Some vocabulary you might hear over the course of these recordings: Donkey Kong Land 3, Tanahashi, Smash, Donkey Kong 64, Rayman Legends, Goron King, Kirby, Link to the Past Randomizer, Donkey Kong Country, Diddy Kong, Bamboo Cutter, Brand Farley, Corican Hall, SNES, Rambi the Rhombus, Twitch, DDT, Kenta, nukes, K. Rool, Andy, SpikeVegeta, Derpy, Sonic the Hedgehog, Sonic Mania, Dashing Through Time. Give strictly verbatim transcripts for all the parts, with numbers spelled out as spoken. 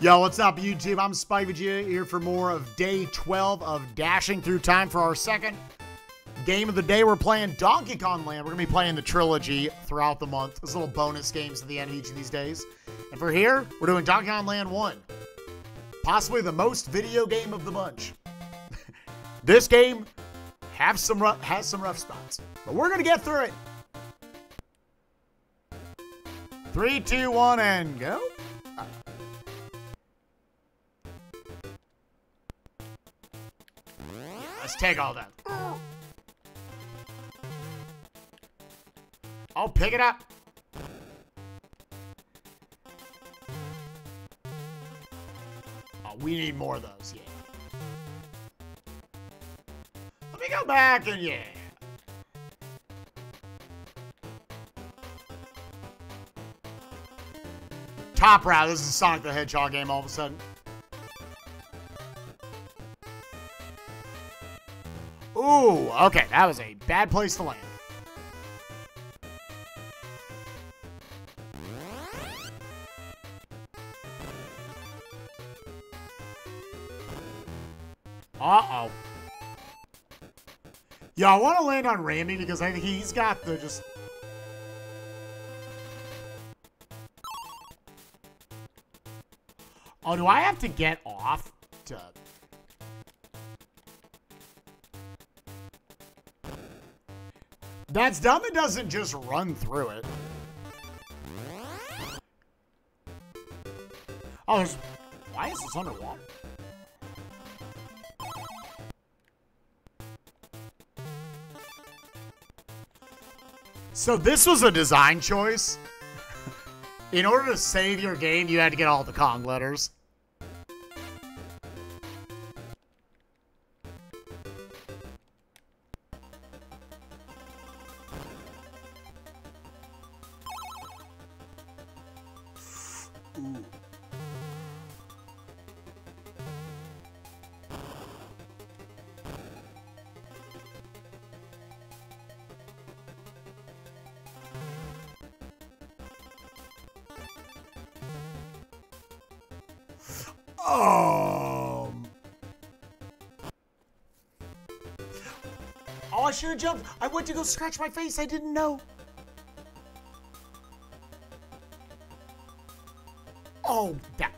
Yo, what's up, YouTube? I'm SpikeVegeta here for more of day twelve of Dashing Through Time for our second game of the day. We're playing Donkey Kong Land. We're going to be playing the trilogy throughout the month. There's little bonus games at the end of each of these days. And for here, we're doing Donkey Kong Land one. Possibly the most video game of the bunch. This game have some rough, has some rough spots, but we're going to get through it. Three, two, one, and go. Uh, let's take all that. I'll pick it up. Oh, we need more of those, yeah. Let me go back and yeah. Top route. This is a Sonic the Hedgehog game all of a sudden. Ooh, okay. That was a bad place to land. Uh-oh. Yeah, I want to land on Rambi because I think he's got the just... Oh, do I have to get off to... That's dumb, it doesn't just run through it. Oh, there's... Why is this underwater? So this was a design choice. In order to save your game, you had to get all the Kong letters. Ooh. Oh. Oh, I should have jumped. I went to go scratch my face. I didn't know. Oh, that.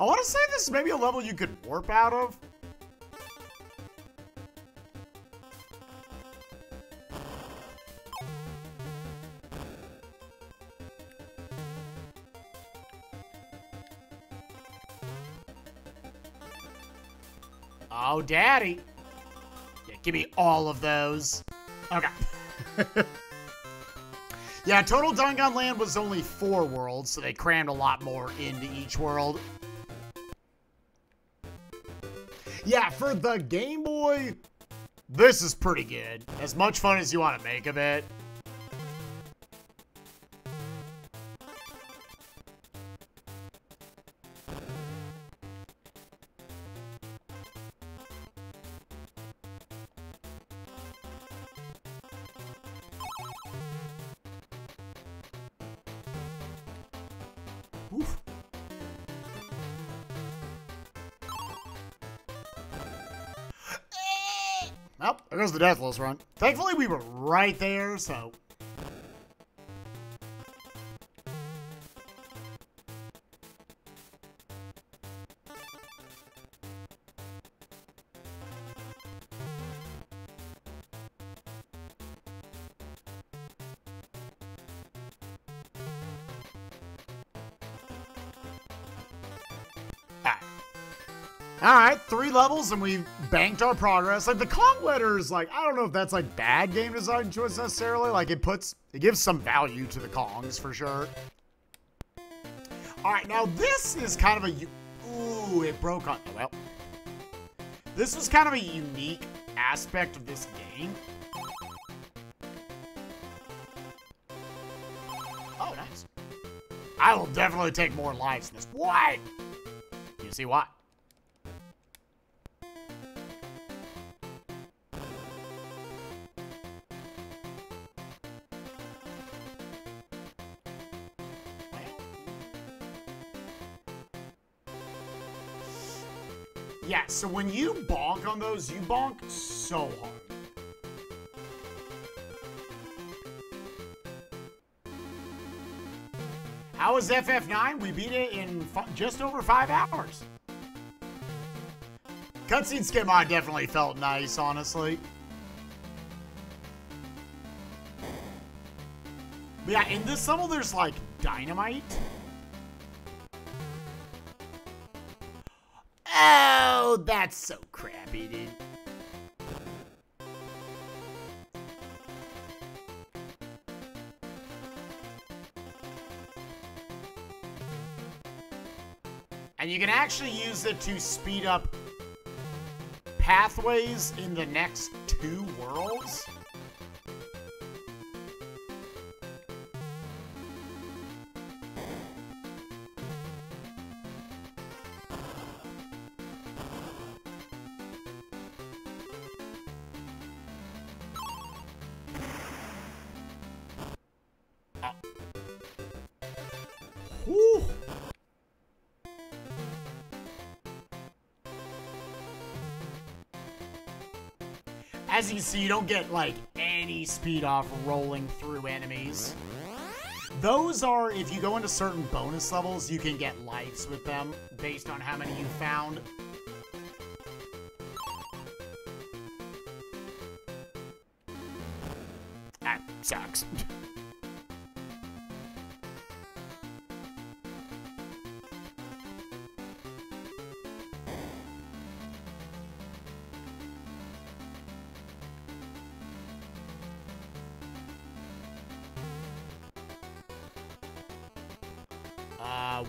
I want to say this is maybe a level you could warp out of. Oh, daddy. Yeah, give me all of those. Okay. Yeah, total Donkey Kong Land was only four worlds, so they crammed a lot more into each world. Yeah, for the Game Boy, this is pretty good. As much fun as you want to make of it. Oof. Oh, there goes the deathless run. Thankfully, we were right there, so... Alright. Alright, three levels and we've... banked our progress. Like the Kong letters, like I don't know if that's like bad game design choice necessarily. Like it puts, it gives some value to the Kongs for sure. All right, now this is kind of a, ooh, it broke on. Well, this was kind of a unique aspect of this game. Oh, nice. I will definitely take more lives than this. What? You see why? Yeah, so when you bonk on those, you bonk so hard. How was F F nine? We beat it in just over five hours. Cutscene skin mod definitely felt nice, honestly. But yeah, in this level, there's like dynamite. Oh, that's so crappy, dude. And you can actually use it to speed up pathways in the next two worlds. As you can see, you don't get, like, any speed off rolling through enemies. Those are, if you go into certain bonus levels, you can get lives with them based on how many you found. That sucks.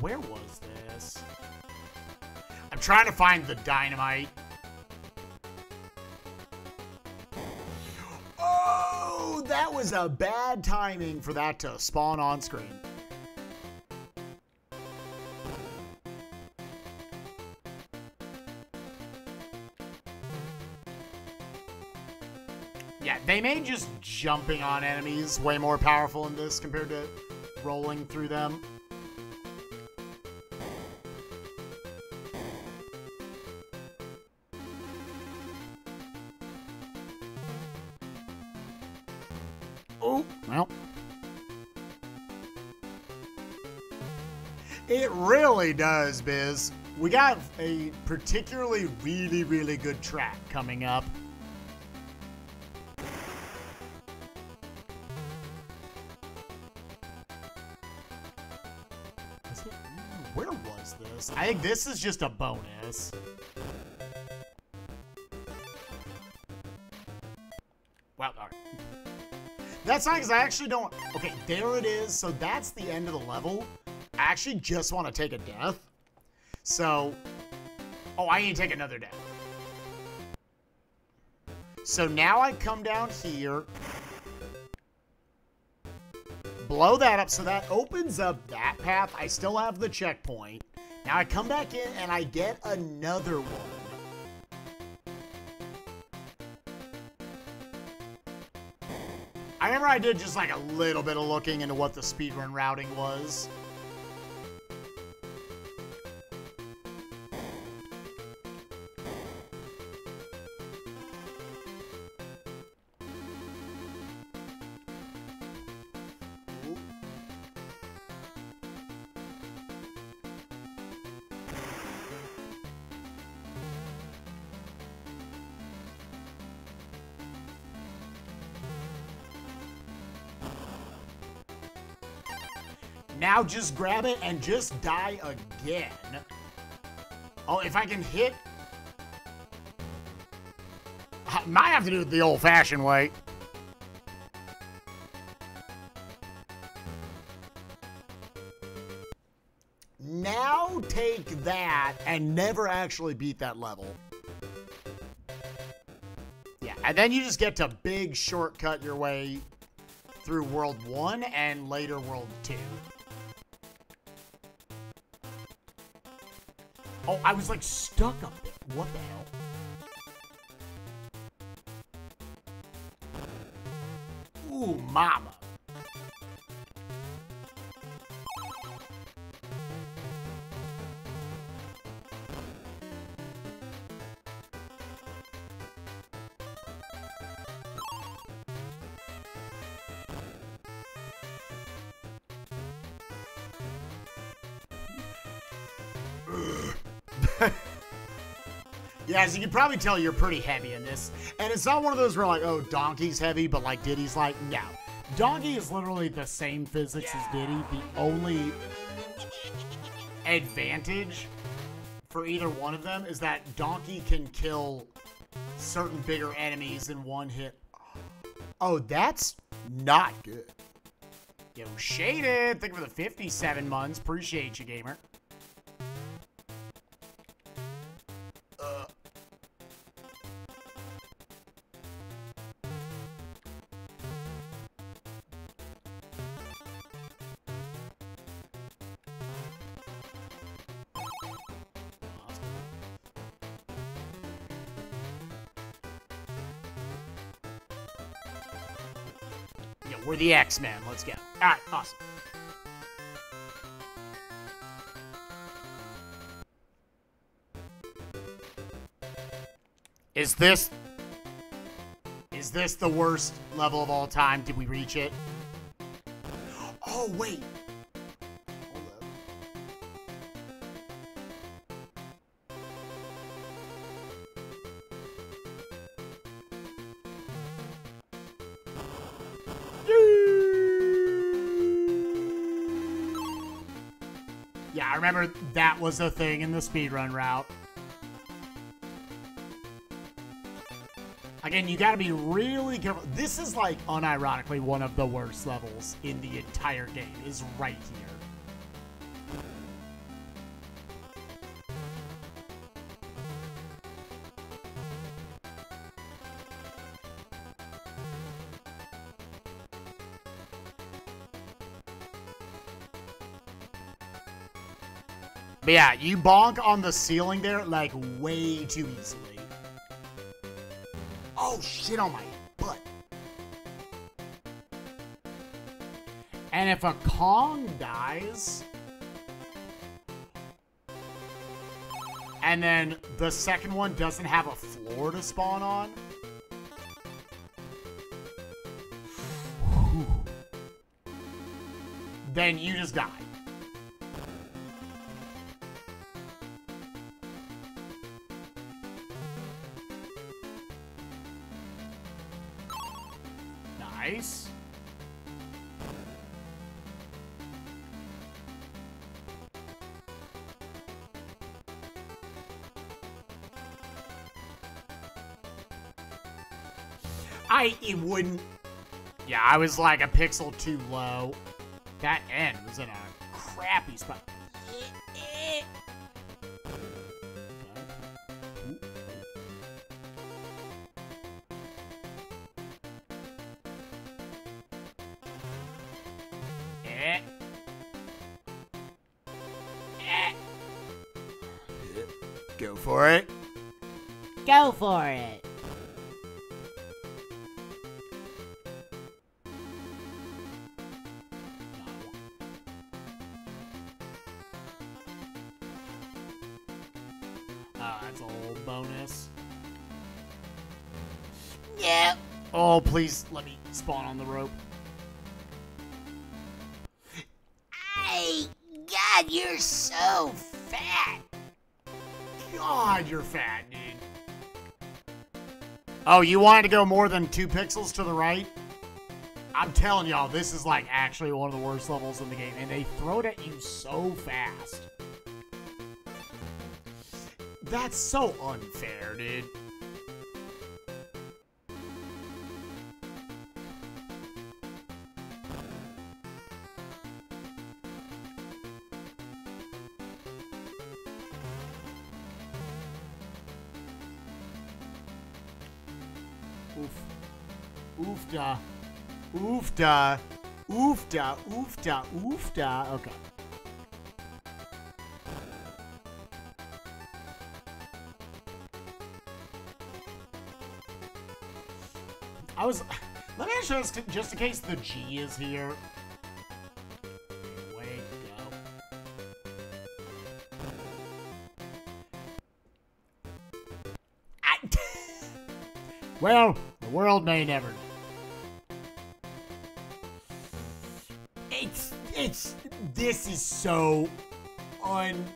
Where was this? I'm trying to find the dynamite. Oh, that was a bad timing for that to spawn on screen. Yeah, they made just jumping on enemies way more powerful in this compared to rolling through them. Does, Biz. We got a particularly really, really good track coming up. Where was this? I think this is just a bonus. Wow, all right. That's not because I actually don't... Okay, there it is. So that's the end of the level. I actually just want to take a death. So, oh, I need to take another death. So now I come down here, blow that up, so that opens up that path. I still have the checkpoint. Now I come back in and I get another one. I remember I did just like a little bit of looking into what the speedrun routing was. Now just grab it and just die again. Oh, if I can hit... I might have to do it the old-fashioned way. Now take that and never actually beat that level. Yeah, and then you just get to big shortcut your way through World one and later World two. Oh, I was like stuck up there. What the hell? Ooh, mama. Yeah, as you can probably tell, you're pretty heavy in this. And it's not one of those where, like, oh, Donkey's heavy, but, like, Diddy's like, no. Donkey is literally the same physics yeah. as Diddy. The only advantage for either one of them is that Donkey can kill certain bigger enemies in one hit. Oh, that's not good. Yo, Shaded, thank you for the fifty-seven months. Appreciate you, gamer. We're the X-Men. Let's go. All right, awesome. Is this... Is this the worst level of all time? Did we reach it? Oh, wait. Hold up. Remember, that was a thing in the speedrun route. Again, you gotta be really careful. This is, like, unironically one of the worst levels in the entire game, is right here. But yeah, you bonk on the ceiling there, like, way too easily. Oh, shit on my butt. And if a Kong dies... and then the second one doesn't have a floor to spawn on... whew, then you just die. I it wouldn't. Yeah, I was like a pixel too low. That end was in a crappy spot. Go for it. Go for it. Ah, uh, that's a whole bonus. Yeah. Oh, please let me spawn on the rope. Hey, God, you're so fat. God, you're fat, dude. Oh, you wanted to go more than two pixels to the right? I'm telling y'all, this is, like, actually one of the worst levels in the game, and they throw it at you so fast. That's so unfair, dude. Oofda, oofda, oofda, oofda, oofda. Okay. I was... Let me show this just in case the G is here. Way to go. I... Well, the world may never know. It's... It's... This is so... unbelievable.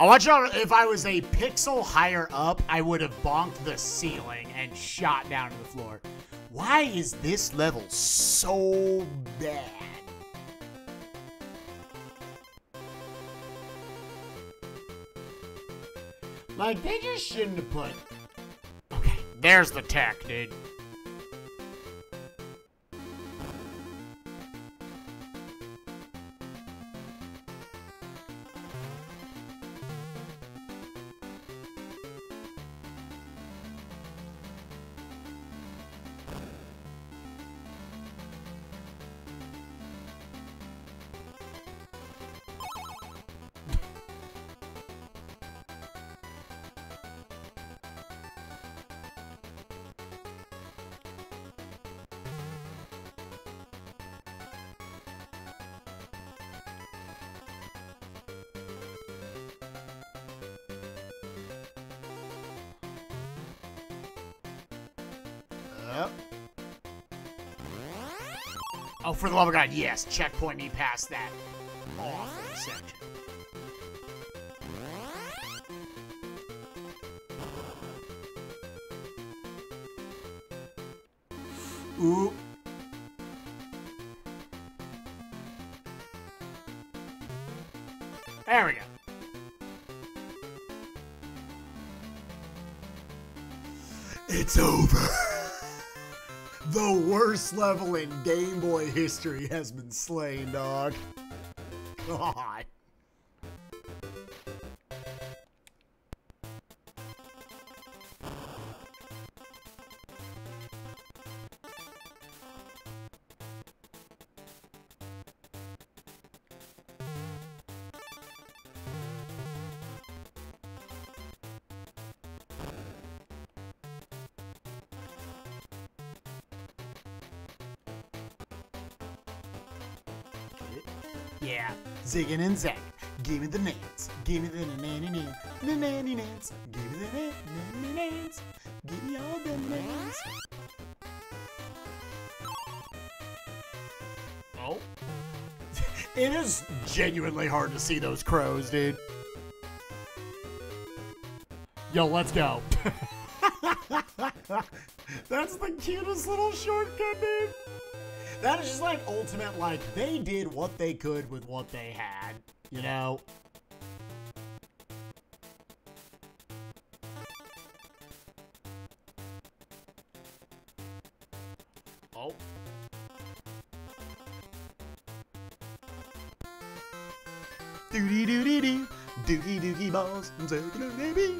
I watch out, if I was a pixel higher up, I would have bonked the ceiling and shot down to the floor. Why is this level so bad? Like, they just shouldn't have put... Okay, there's the tech, dude. Oh, for the love of God, yes, checkpoint me past that awful section. Ooh. There we go. It's over. The worst level in Game Boy history has been slain, dog. God. Yeah, zigging and zagging. Give me the nance. Give me the nanny nance. The nanny nance. Give me the nanny nance. Give me all the nance. Oh. It is genuinely hard to see those crows, dude. Yo, let's go. That's the cutest little shortcut, dude. That is just like ultimate, like, they did what they could with what they had, you know? Oh. Doody doody doo, doogie doogie balls, I'm taking a baby.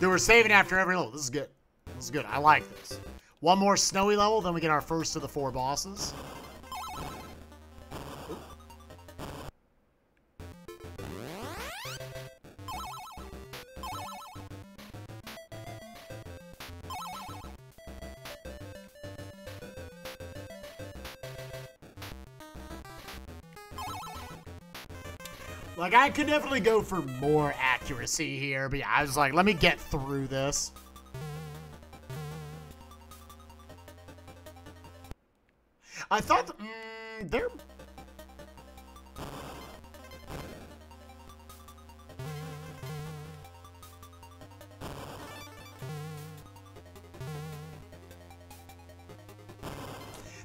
Dude, we're saving after every level. This is good. This is good. I like this. One more snowy level, then we get our first of the four bosses. Like, I could definitely go for more accuracy here, but yeah, I was like, let me get through this. I thought th mm, they're...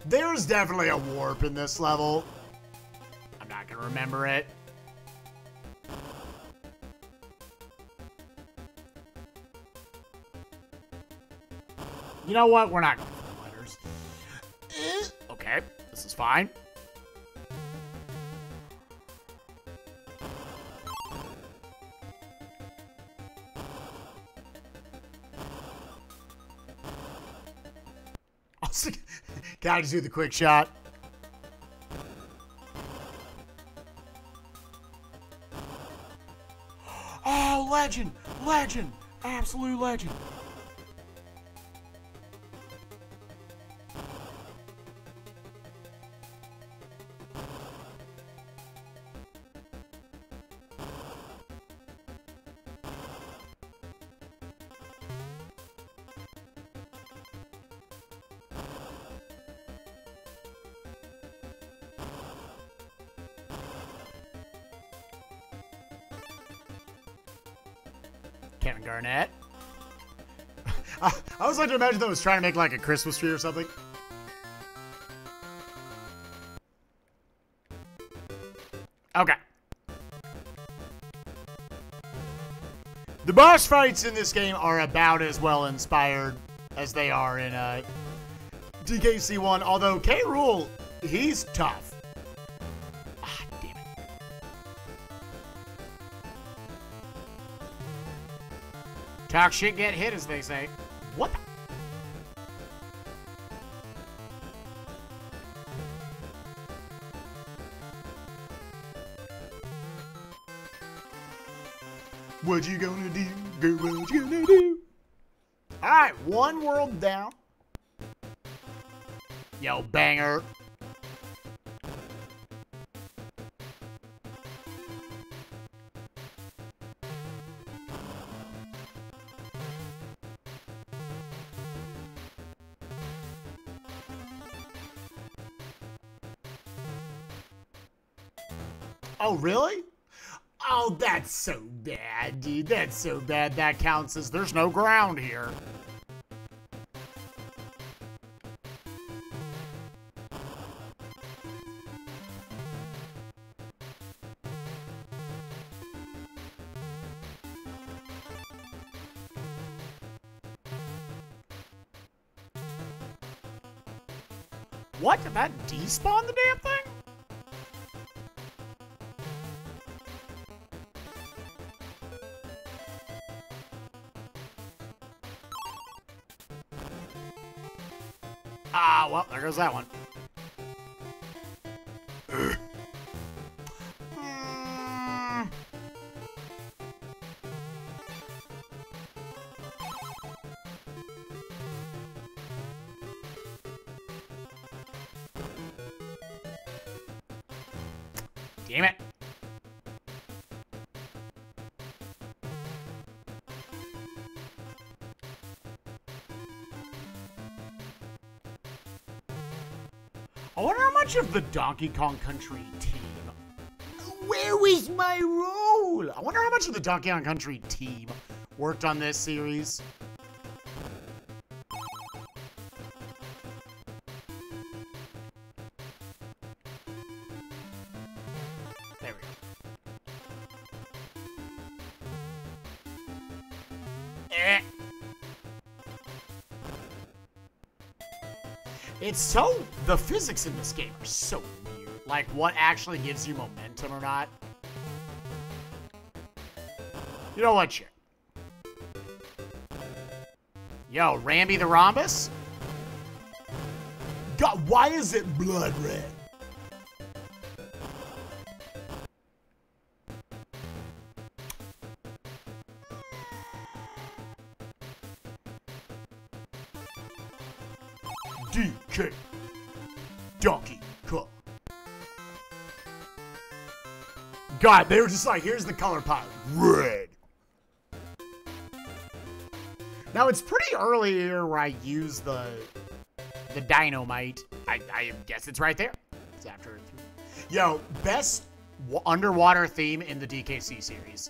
There's definitely a warp in this level. I'm not gonna remember it. You know what? We're not gonna... Okay, this is fine. Gotta do the quick shot. Oh, legend! Legend! Absolute legend! Garnett. I always like to imagine that it was trying to make like a Christmas tree or something. Okay. The boss fights in this game are about as well inspired as they are in uh, D K C one, although K. Rool, he's tough. Talk shit, get hit, as they say. What the? What you gonna do? Girl, what you gonna do? Alright, one world down. Yo, banger. Oh, really? Oh, that's so bad, dude. That's so bad. That counts as there's no ground here. What? Did that despawn the damn thing? Ah, well, there goes that one. Mm. Damn it. I wonder how much of the Donkey Kong Country team, where is my role? I wonder how much of the Donkey Kong Country team worked on this series. There we go. Eh. It's so, the physics in this game are so weird. Like, what actually gives you momentum or not? You know what, shit. Yo, Rambi the Rhombus? God, why is it blood red? D K Donkey Kong. God, they were just like, here's the color palette. Red. Now, it's pretty early here where I use the the dynamite. I, I guess it's right there. It's after. Yo, best w underwater theme in the D K C series.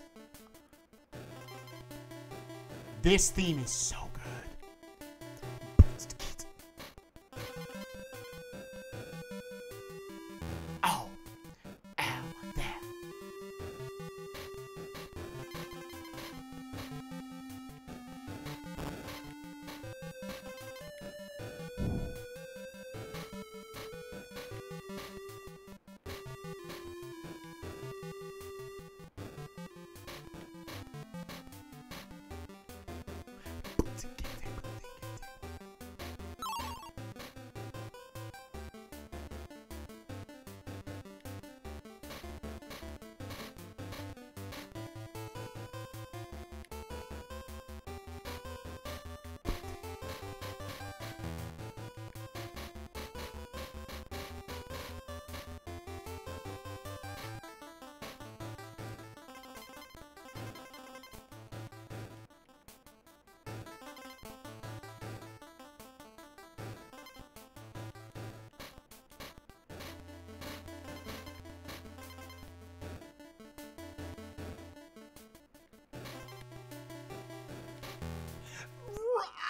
This theme is so good.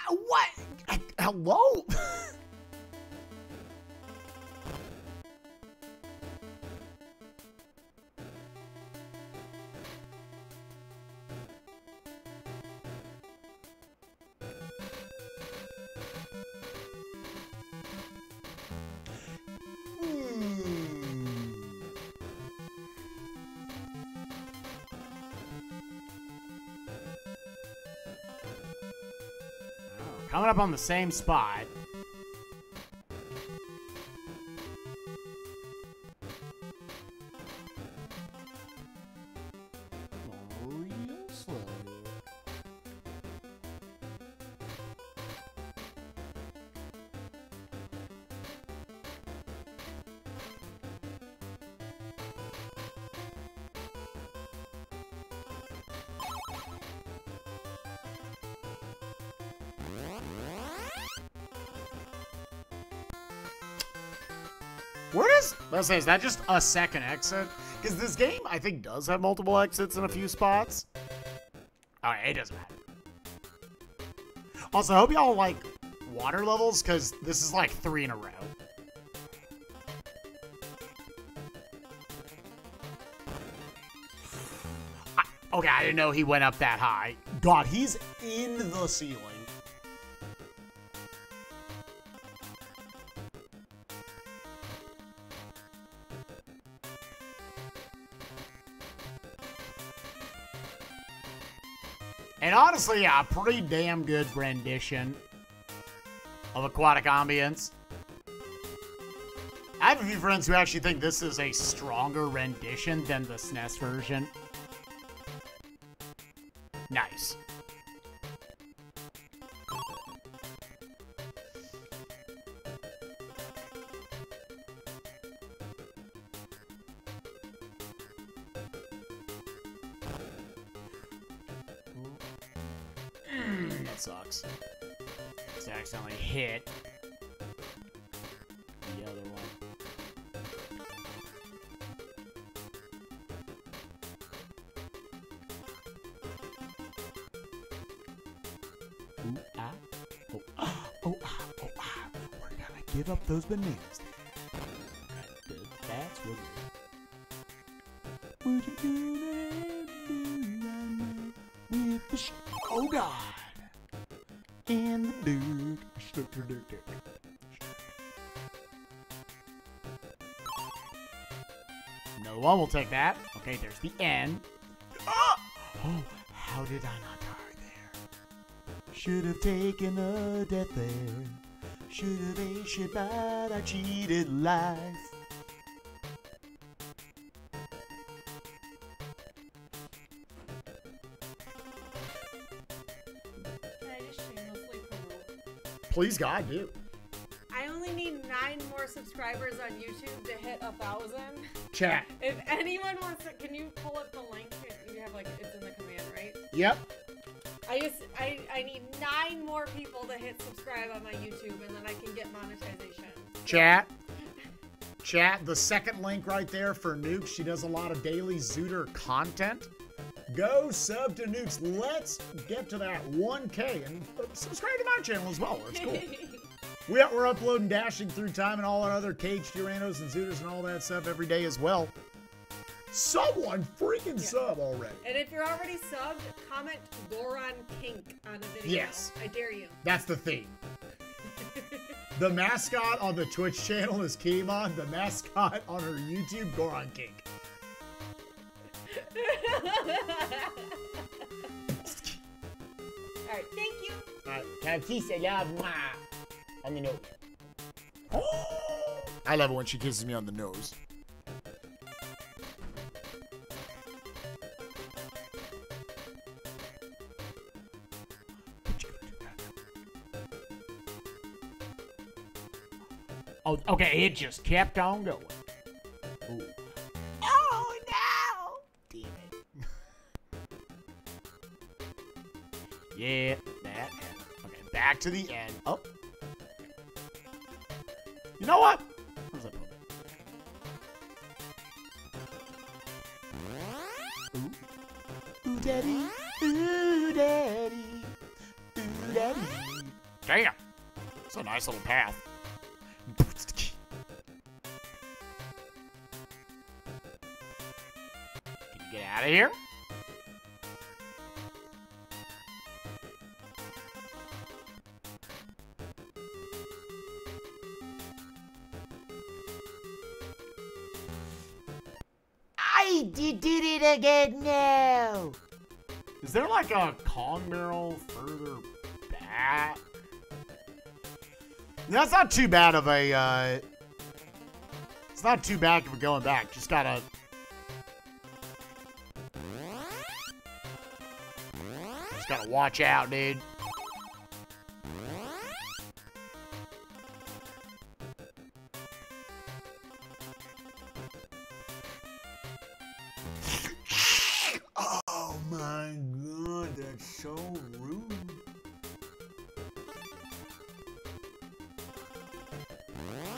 What? I, hello? Coming up on the same spot. Let's say, is that just a second exit? Because this game, I think, does have multiple exits in a few spots. Alright, it doesn't matter. Also, I hope y'all like water levels, because this is like three in a row. I, okay, I didn't know he went up that high. God, he's in the ceiling. And honestly, yeah, a pretty damn good rendition of aquatic ambience. I have a few friends who actually think this is a stronger rendition than the S N E S version. Nice. Sucks. It's accidentally hit the other one. Ooh, ah. Oh, ah. Oh, ah. Oh, ah. We're gonna give up those bananas. That's what we're doing. With the sh- oh, God. And the dude. No one will take that. Okay, there's the end. Oh, how did I not die there? Should have taken a death there. Should have aced, but I cheated life. Please, God, do. I only need nine more subscribers on YouTube to hit a thousand. Chat. If anyone wants to, can you pull up the link? You have like it's in the command, right? Yep. I just I I need nine more people to hit subscribe on my YouTube, and then I can get monetization. Chat. Chat. The second link right there for Nukes. She does a lot of daily Zooter content. Go sub to Nukes. Let's get to that one K and subscribe to my channel as well. It's cool. we are, we're uploading Dashing Through Time and all our other caged Urandos and Zooters and all that stuff every day as well. Someone freaking yeah. sub already. And if you're already subbed, comment Goron King on a video. Yes. I dare you. That's the theme. the mascot on the Twitch channel is Kimon. The mascot on her YouTube, Goron King. Alright, thank you. Alright, now kiss I love ma on the nose. Oh, I love it when she kisses me on the nose. Oh, okay, it just kept on going. Ooh. Yeah, that. Okay, back to the end. Oh. You know what? Where's that moment? Ooh. Ooh, daddy. Ooh, daddy. Ooh, daddy. Damn! It's a nice little path. Can you get out of here? I did it again now! Is there like a Kong barrel further back? That's not too bad of a, uh, it's not too bad if we're going back. Just gotta. Just gotta watch out, dude.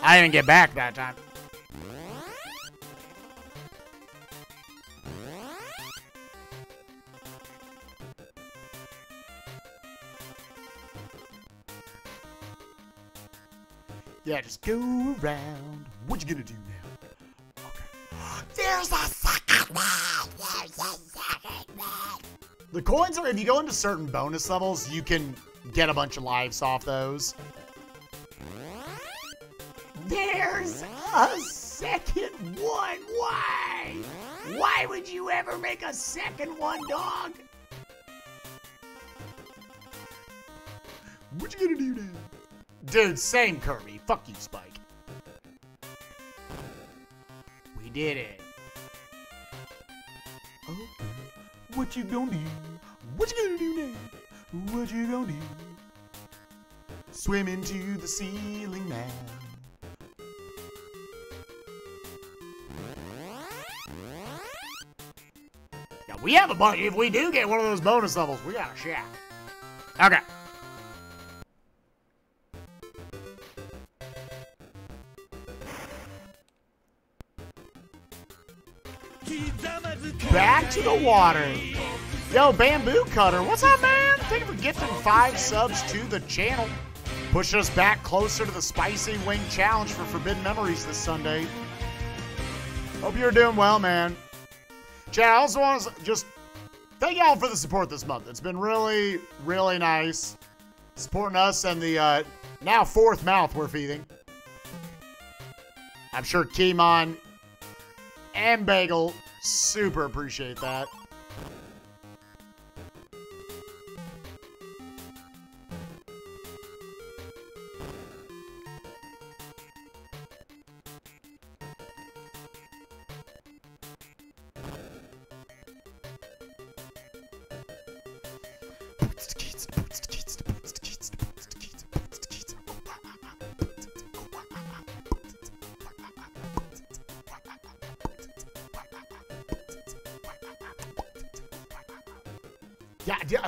I didn't get back that time. Yeah, just go around. What you gonna do now? Okay. There's a second man. There's a second man. The coins are, if you go into certain bonus levels, you can get a bunch of lives off those. There's a second one. Why? Why would you ever make a second one, dog? What you gonna do now? Dude, same Kirby. Fuck you, Spike. We did it. Okay. What you gonna do? What you gonna do now? What you gonna do? Swim into the ceiling now. We have a bunch. If we do get one of those bonus levels, we got a shot. Okay. Back to the water. Yo, Bamboo Cutter. What's up, man? Thank you for gifting five subs to the channel. Push us back closer to the Spicy Wing Challenge for Forbidden Memories this Sunday. Hope you're doing well, man. Chat, I also want to just thank y'all for the support this month. It's been really, really nice supporting us and the uh, now fourth mouth we're feeding. I'm sure Kimon and Bagel super appreciate that.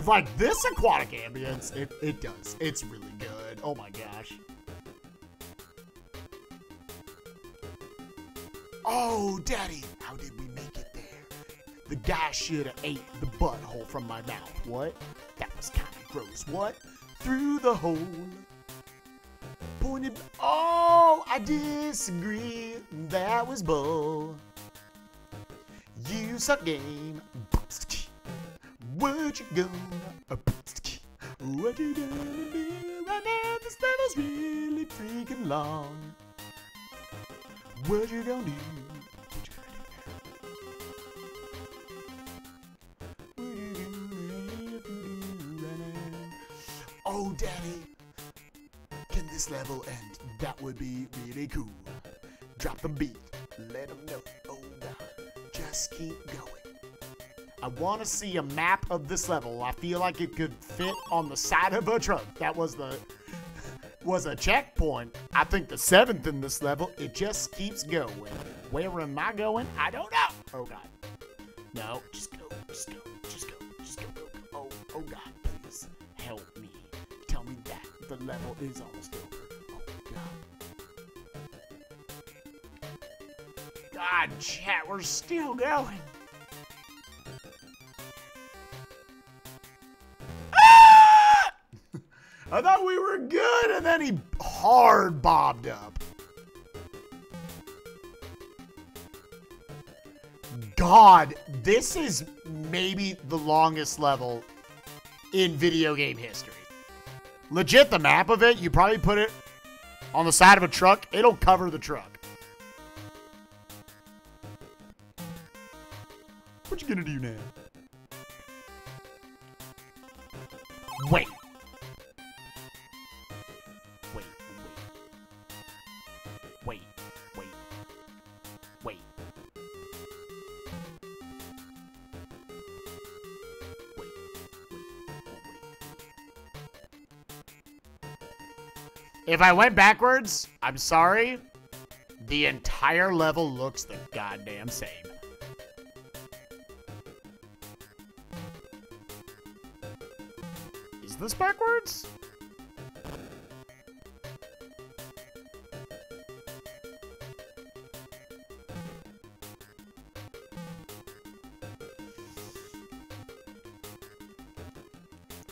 Like this aquatic ambience, it, it does. It's really good. Oh my gosh. Oh, Daddy, how did we make it there? The guy should have ate the butthole from my mouth. What? That was kind of gross. What? Through the hole. Pointed. Oh, I disagree. That was bull. You suck game. What you gonna, what you gonna do right now? This level's really freaking long. What you gonna do? What you gonna do? What you gonna do right now? Oh, Daddy, can this level end? That would be really cool. Drop the beat, let them know. Oh, God, just keep going. I want to see a map of this level. I feel like it could fit on the side of a truck. That was the was a checkpoint. I think the seventh in this level. It just keeps going. Where am I going? I don't know. Oh God. No. Just go. Just go. Just go. Just go. Go, go. Oh. Oh God. Please help me. Tell me that the level is almost over. Oh God. God, chat. We're still going. I thought we were good, and then he hard bobbed up. God, this is maybe the longest level in video game history. Legit, the map of it, you probably put it on the side of a truck, it'll cover the truck. What you gonna do now? Wait. Wait, wait. Wait, wait. Wait. Wait, wait. If I went backwards, I'm sorry. The entire level looks the goddamn same. Is this backwards?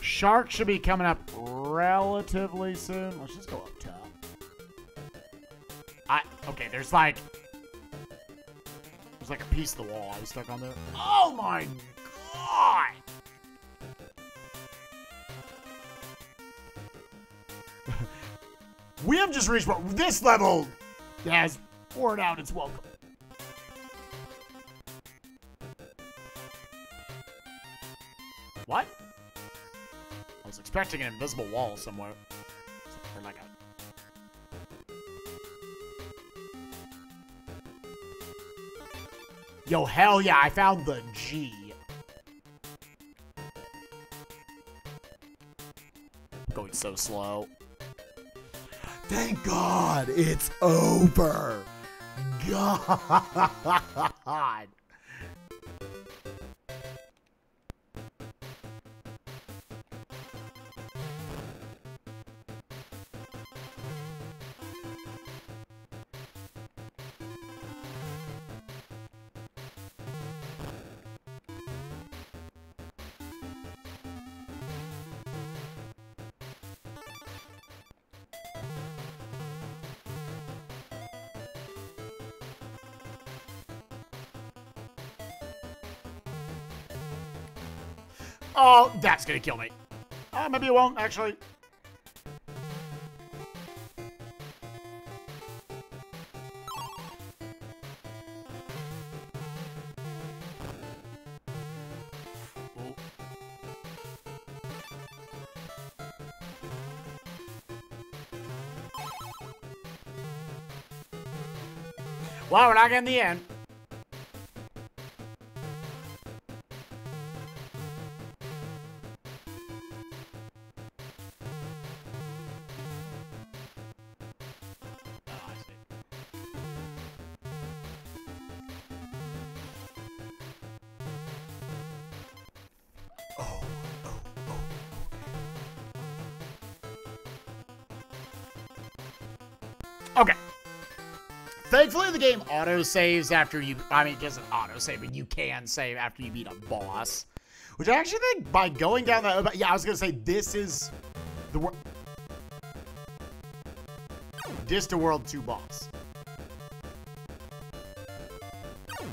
Shark should be coming up relatively soon. Let's just go up top. I okay, there's like there's like a piece of the wall I was stuck on there. Oh my god! We have just reached what this level has poured out its welcome. What? I was expecting an invisible wall somewhere. Or like a... Yo, hell yeah, I found the G. I'm going so slow. Thank God it's over. God. Oh, that's gonna kill me. Uh, maybe it won't, actually. Ooh. Well, we're not getting the end. Thankfully, the game auto-saves after you... I mean, it doesn't auto-save, but you can save after you beat a boss. Which I actually think by going down that... Yeah, I was going to say, this is the world... This to World two boss.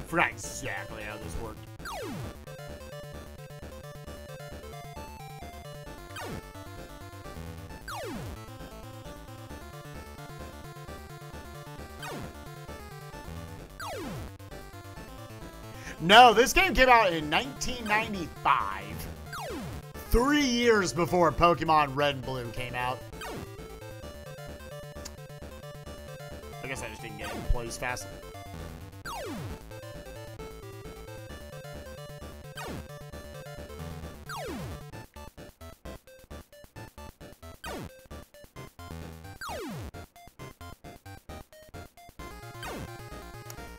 Forgot exactly how this worked. No, this game came out in nineteen ninety-five. Three years before Pokemon Red and Blue came out. I guess I just didn't get it in place fast enough.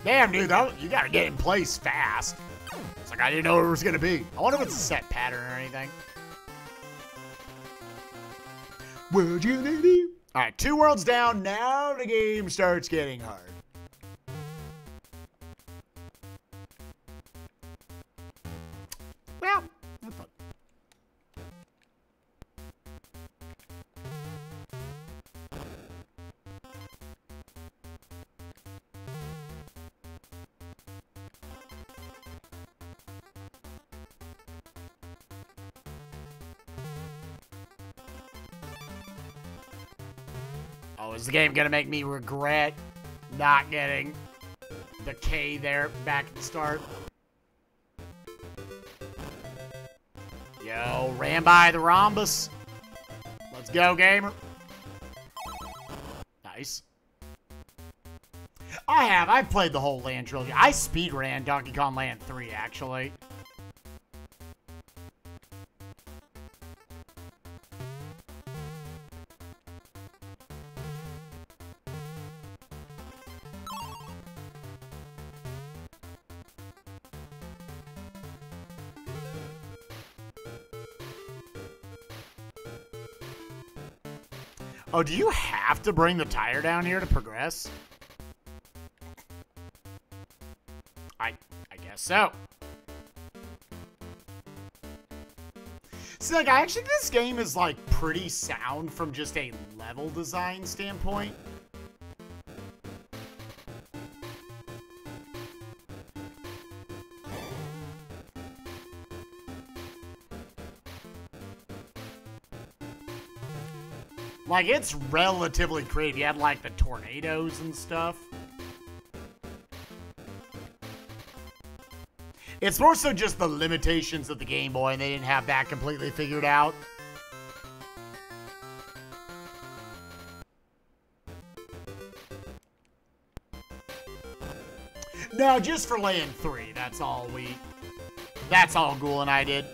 Damn, dude, though, you gotta get in place fast. It's like I didn't know what it was gonna be. I wonder if it's a set pattern or anything. Would you do? All right, two worlds down. Now the game starts getting hard. Well, that's fun. Oh, is the game gonna make me regret not getting the K there back at the start? Yo, Rambi the Rhombus. Let's go, gamer. Nice. I have. I played the whole Land trilogy. I speedran Donkey Kong Land three, actually. Oh, do you have to bring the tire down here to progress? I I guess so. See, like, I actually think this game is, like, pretty sound from just a level design standpoint. Like, it's relatively creative. You had, like, the tornadoes and stuff. It's more so just the limitations of the Game Boy, and they didn't have that completely figured out. No, just for Land three. That's all we... That's all Ghoul and I did.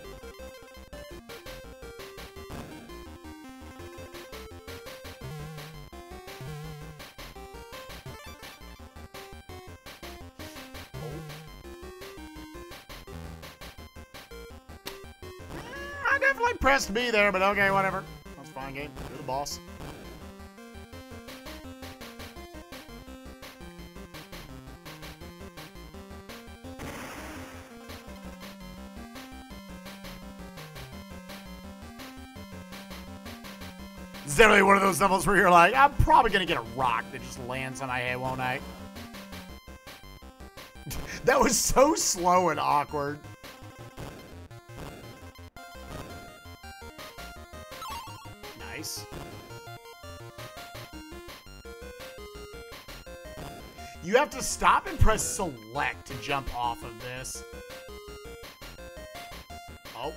To be there, but okay, whatever. That's fine, game. You're the boss. It's definitely one of those levels where you're like, I'm probably gonna get a rock that just lands on my head, won't I? That was so slow and awkward. You have to stop and press select to jump off of this. Oh.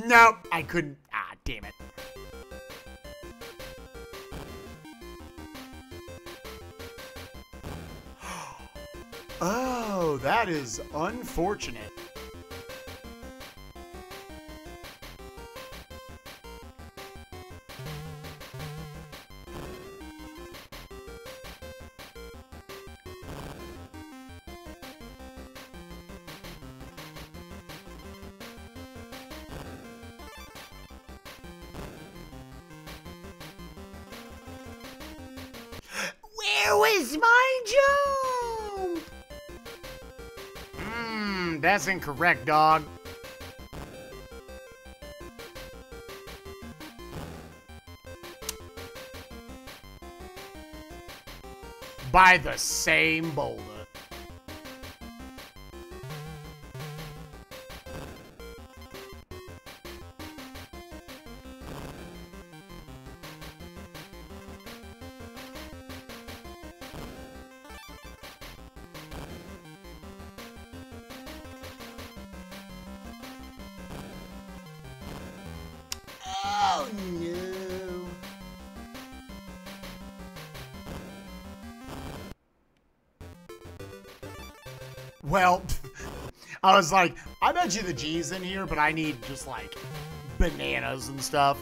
Nope, I couldn't. Ah, damn it. Oh, that is unfortunate. That's incorrect, dog. By the same boulder. Well, I was like, I bet you the G's in here, but I need just, like, bananas and stuff.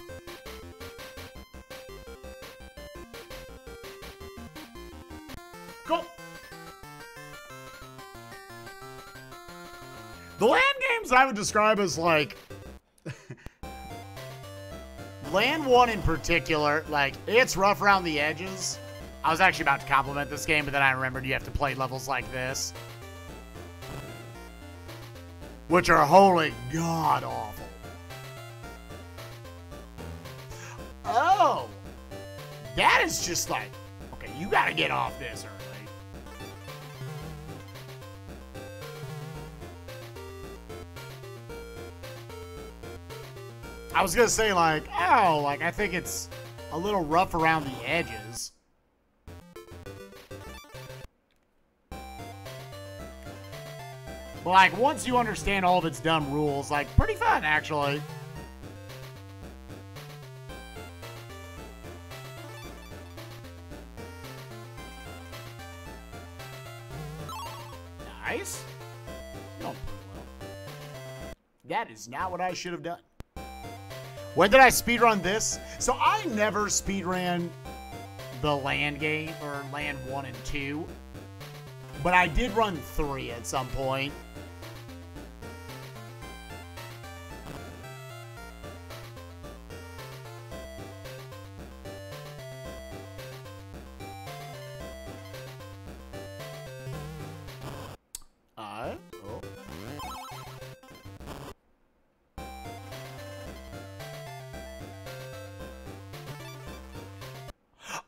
Cool. The Land games I would describe as, like, Land one in particular, like, it's rough around the edges. I was actually about to compliment this game, but then I remembered you have to play levels like this, which are wholly god-awful. That is just like, okay, you gotta get off this early. I was gonna say like, oh, like I think it's a little rough around the edges. But like once you understand all of its dumb rules, like pretty fun actually. Nice. Well. That is not what I should have done. When did I speedrun this? So I never speedran the land game, or land one and two. But I did run three at some point.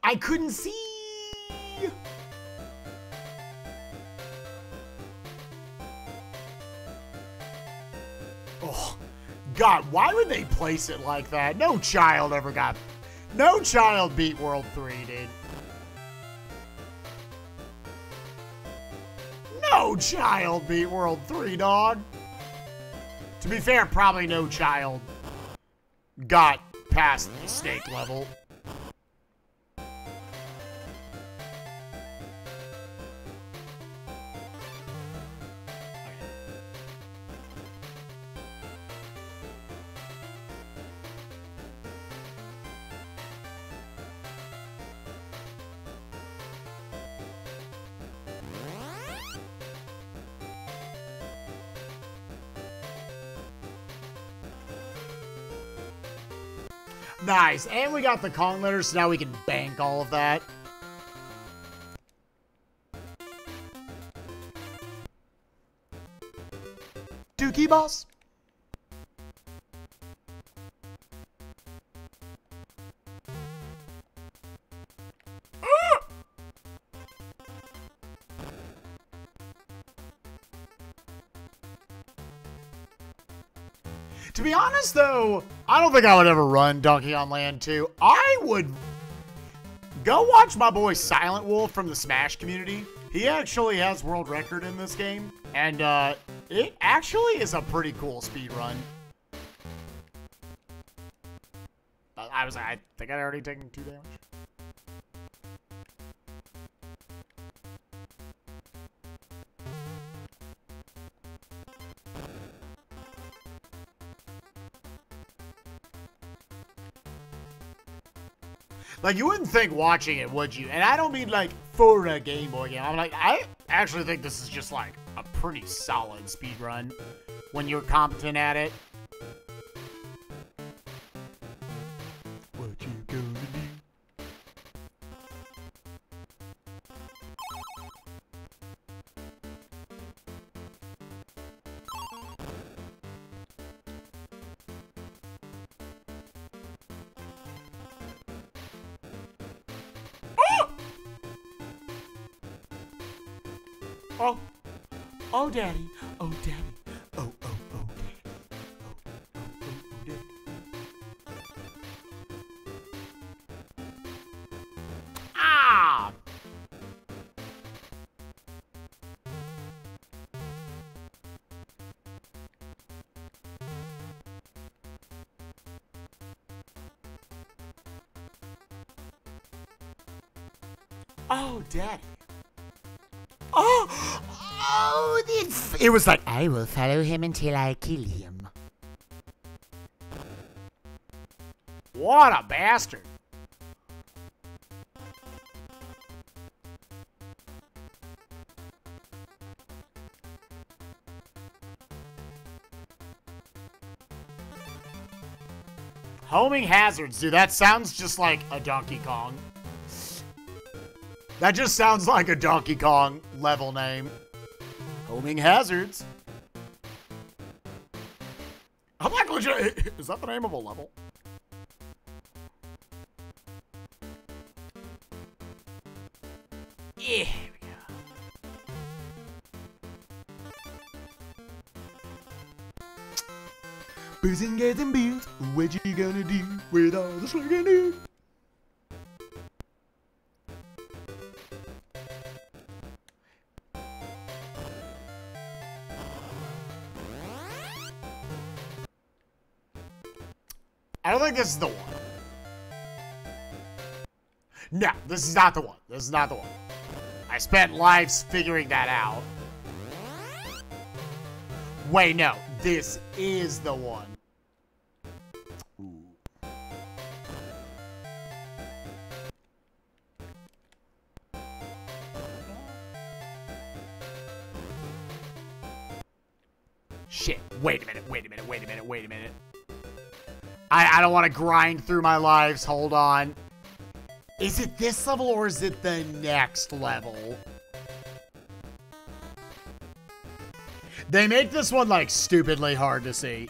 I couldn't see. Oh, God, why would they place it like that? No child ever got, no child beat World three, dude. No child beat World three, dog. To be fair, probably no child got past the snake level. Nice, and we got the Kong letter, so now we can bank all of that. Dookie boss. To be honest, though, I don't think I would ever run Donkey Kong Land two. I would go watch my boy Silent Wolf from the Smash community. He actually has world record in this game, and uh, it actually is a pretty cool speedrun. I was, I think I'd already taken two damage. Like, you wouldn't think watching it, would you? And I don't mean, like, for a Game Boy game. I'm like, I actually think this is just, like, a pretty solid speedrun when you're competent at it. What you gonna do? Oh, oh, daddy, oh, daddy, oh, oh, oh, daddy, oh, oh, oh, oh, daddy. Ah! Oh, daddy. Oh, oh, it's, it was like, I will follow him until I kill him. What a bastard. Homing hazards, dude, that sounds just like a Donkey Kong. That just sounds like a Donkey Kong level name. Homing hazards. I'm like, legit, is that the name of a level? Yeah, here we go. Booze and guys and beers, what you gonna do with all the swag and do? I don't think this is the one. No, this is not the one. This is not the one. I spent lives figuring that out. Wait, no. This is the one. Ooh. Shit. Wait a minute. Wait a minute. Wait a minute. Wait a minute. I, I don't want to grind through my lives. Hold on. Is it this level or is it the next level? They make this one, like, stupidly hard to see.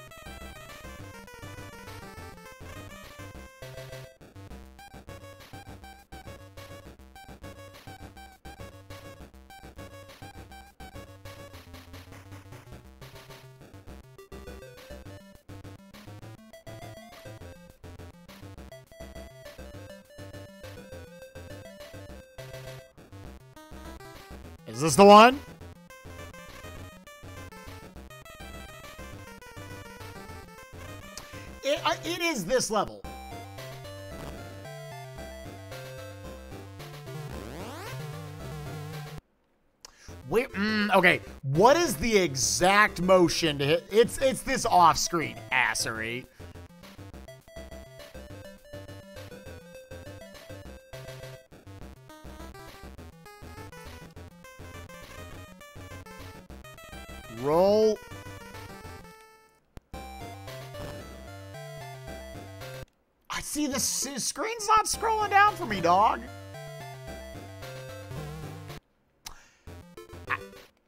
Is this the one? It, uh, it is this level. Wait, mm, okay, what is the exact motion to hit? It's, it's this off-screen assery. Roll. I see the screen's not scrolling down for me, dog. I,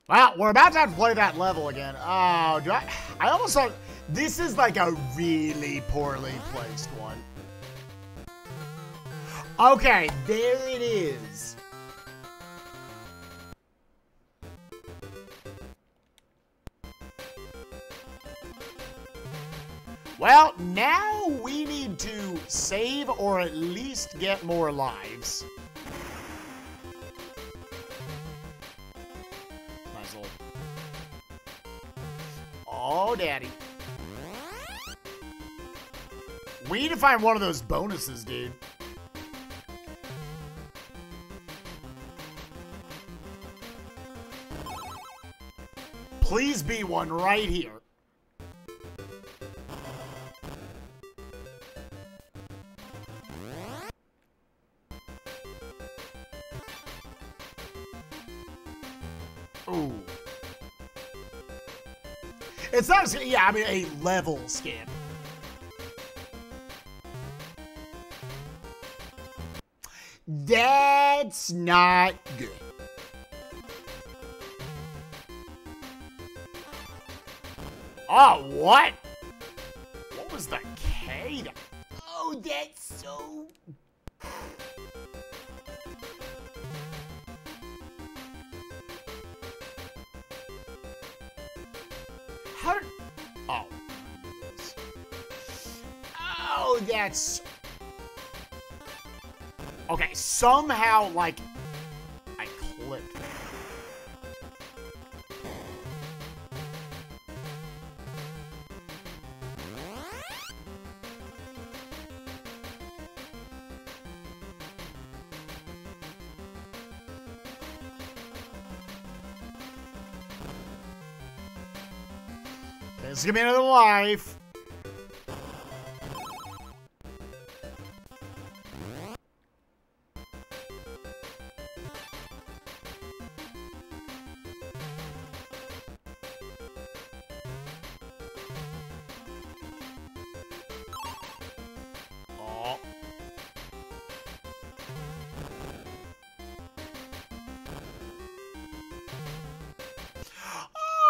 well, we're about to have to play that level again. Oh, do I? I almost like this is like a really poorly placed one. Okay, there it is. Well, now we need to save or at least get more lives. Nice little. Oh, daddy. We need to find one of those bonuses, dude. Please be one right here. It's not a, yeah, I mean, a level skip. That's not good. Oh, what? What was the K? Oh, that's so... Oh. Oh, that's... Okay, somehow, like... I clipped it. Let's give me another life. Oh.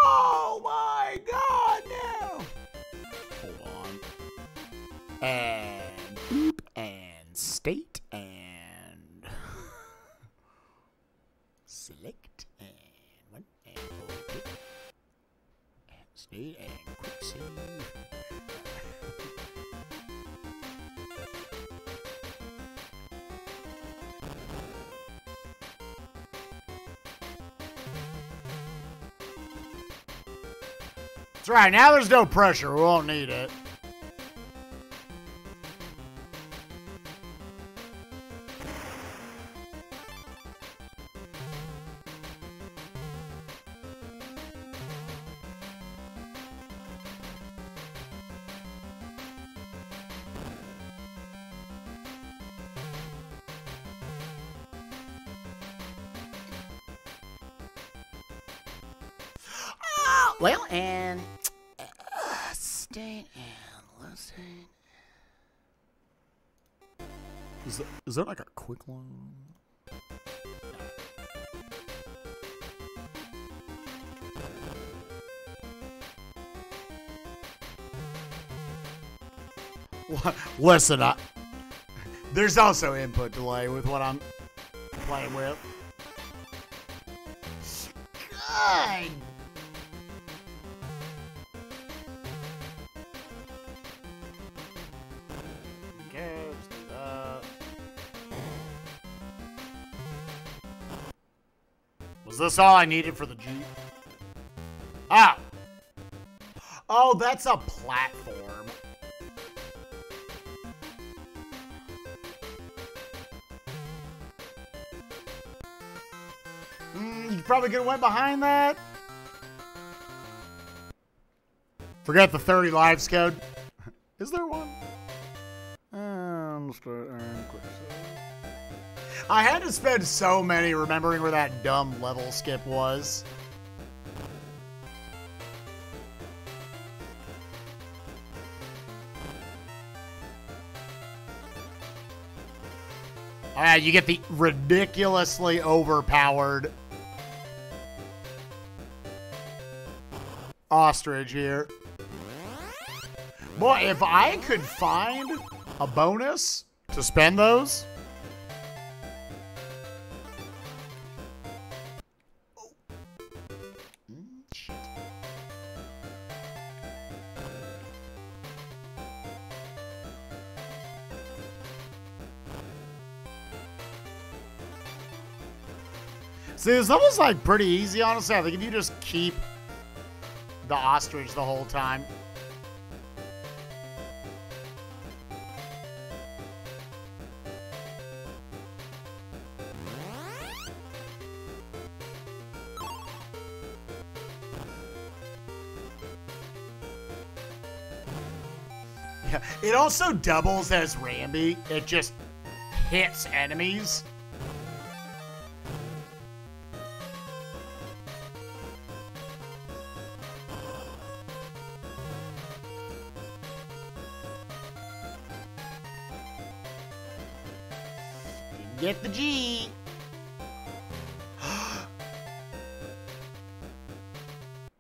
Oh my God. speed and quick save. That's right, now there's no pressure, we won't need it. Well, and uh, stain and low stain. Is that, is that like a quick one? Well, listen, I, there's also input delay with what I'm playing with. God. Is this all I needed for the Jeep? Oh. Oh, that's a platform. Mm, you probably could have went behind that. Forget the thirty lives code. Is there one? Um, I had to spend so many remembering where that dumb level skip was. Alright, you get the ridiculously overpowered ostrich here. Boy, if I could find a bonus to spend those... See, it's almost like pretty easy, honestly. I think if you just keep the ostrich the whole time. Yeah, it also doubles as Rambi. It just hits enemies. Get the G.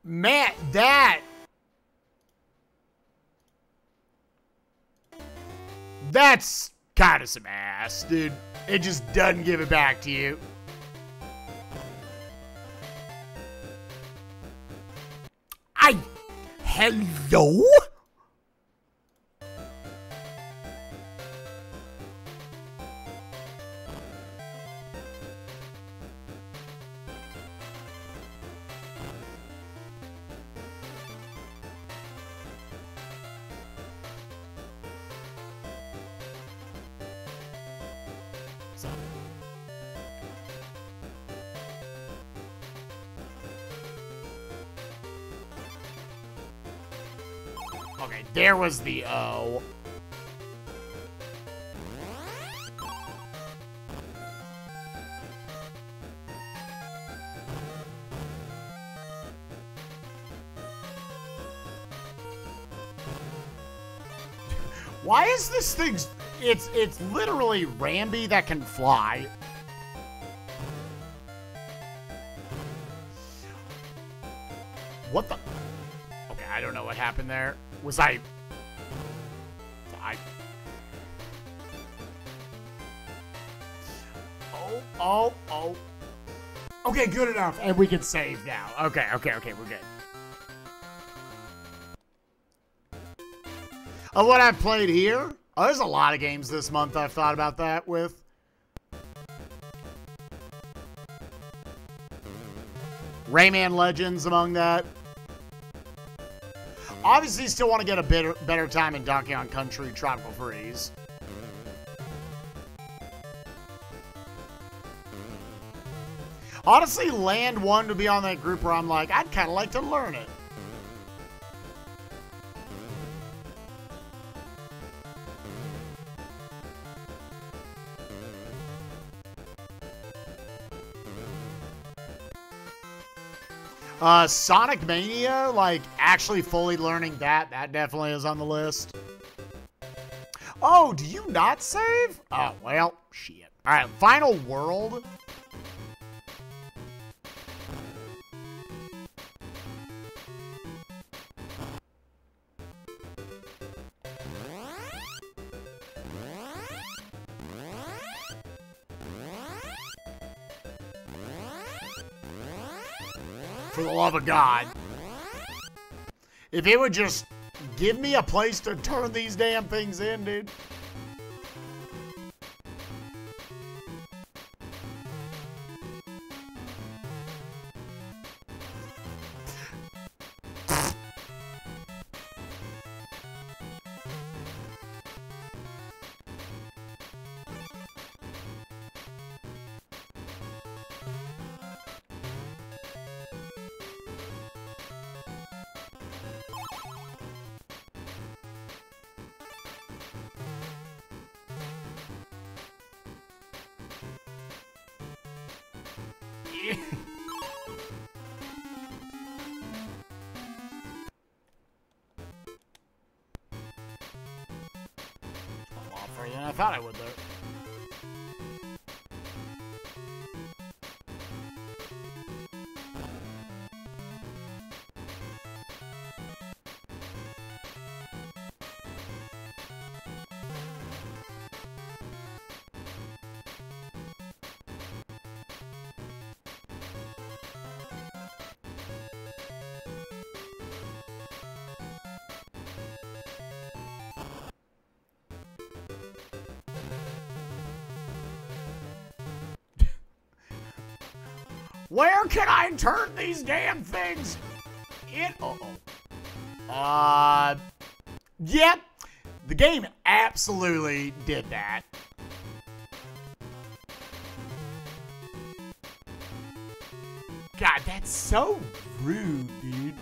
Man, that. That's kind of some ass, dude. It just doesn't give it back to you. I. Hello? Okay, there was the O. Why is this thing's... It's, it's literally Rambi that can fly. What the... Okay, I don't know what happened there. Was I... I... Oh, oh, oh. Okay, good enough. And we can save now. Okay, okay, okay, we're good. of what I've played here. Oh, there's a lot of games this month I've thought about that with. Rayman Legends among that. Obviously, still want to get a better, better time in Donkey Kong Country Tropical Freeze. Honestly, Land one would be on that group where I'm like, I'd kind of like to learn it. Uh, Sonic Mania, like, actually fully learning that, that definitely is on the list. Oh, do you not save? Oh, well, shit. All right, Final World. For the love of God. If it would just give me a place to turn these damn things in, dude. I thought I would though. Where can I turn these damn things in? Uh-oh. Uh, yep. The game absolutely did that. God, that's so rude, dude.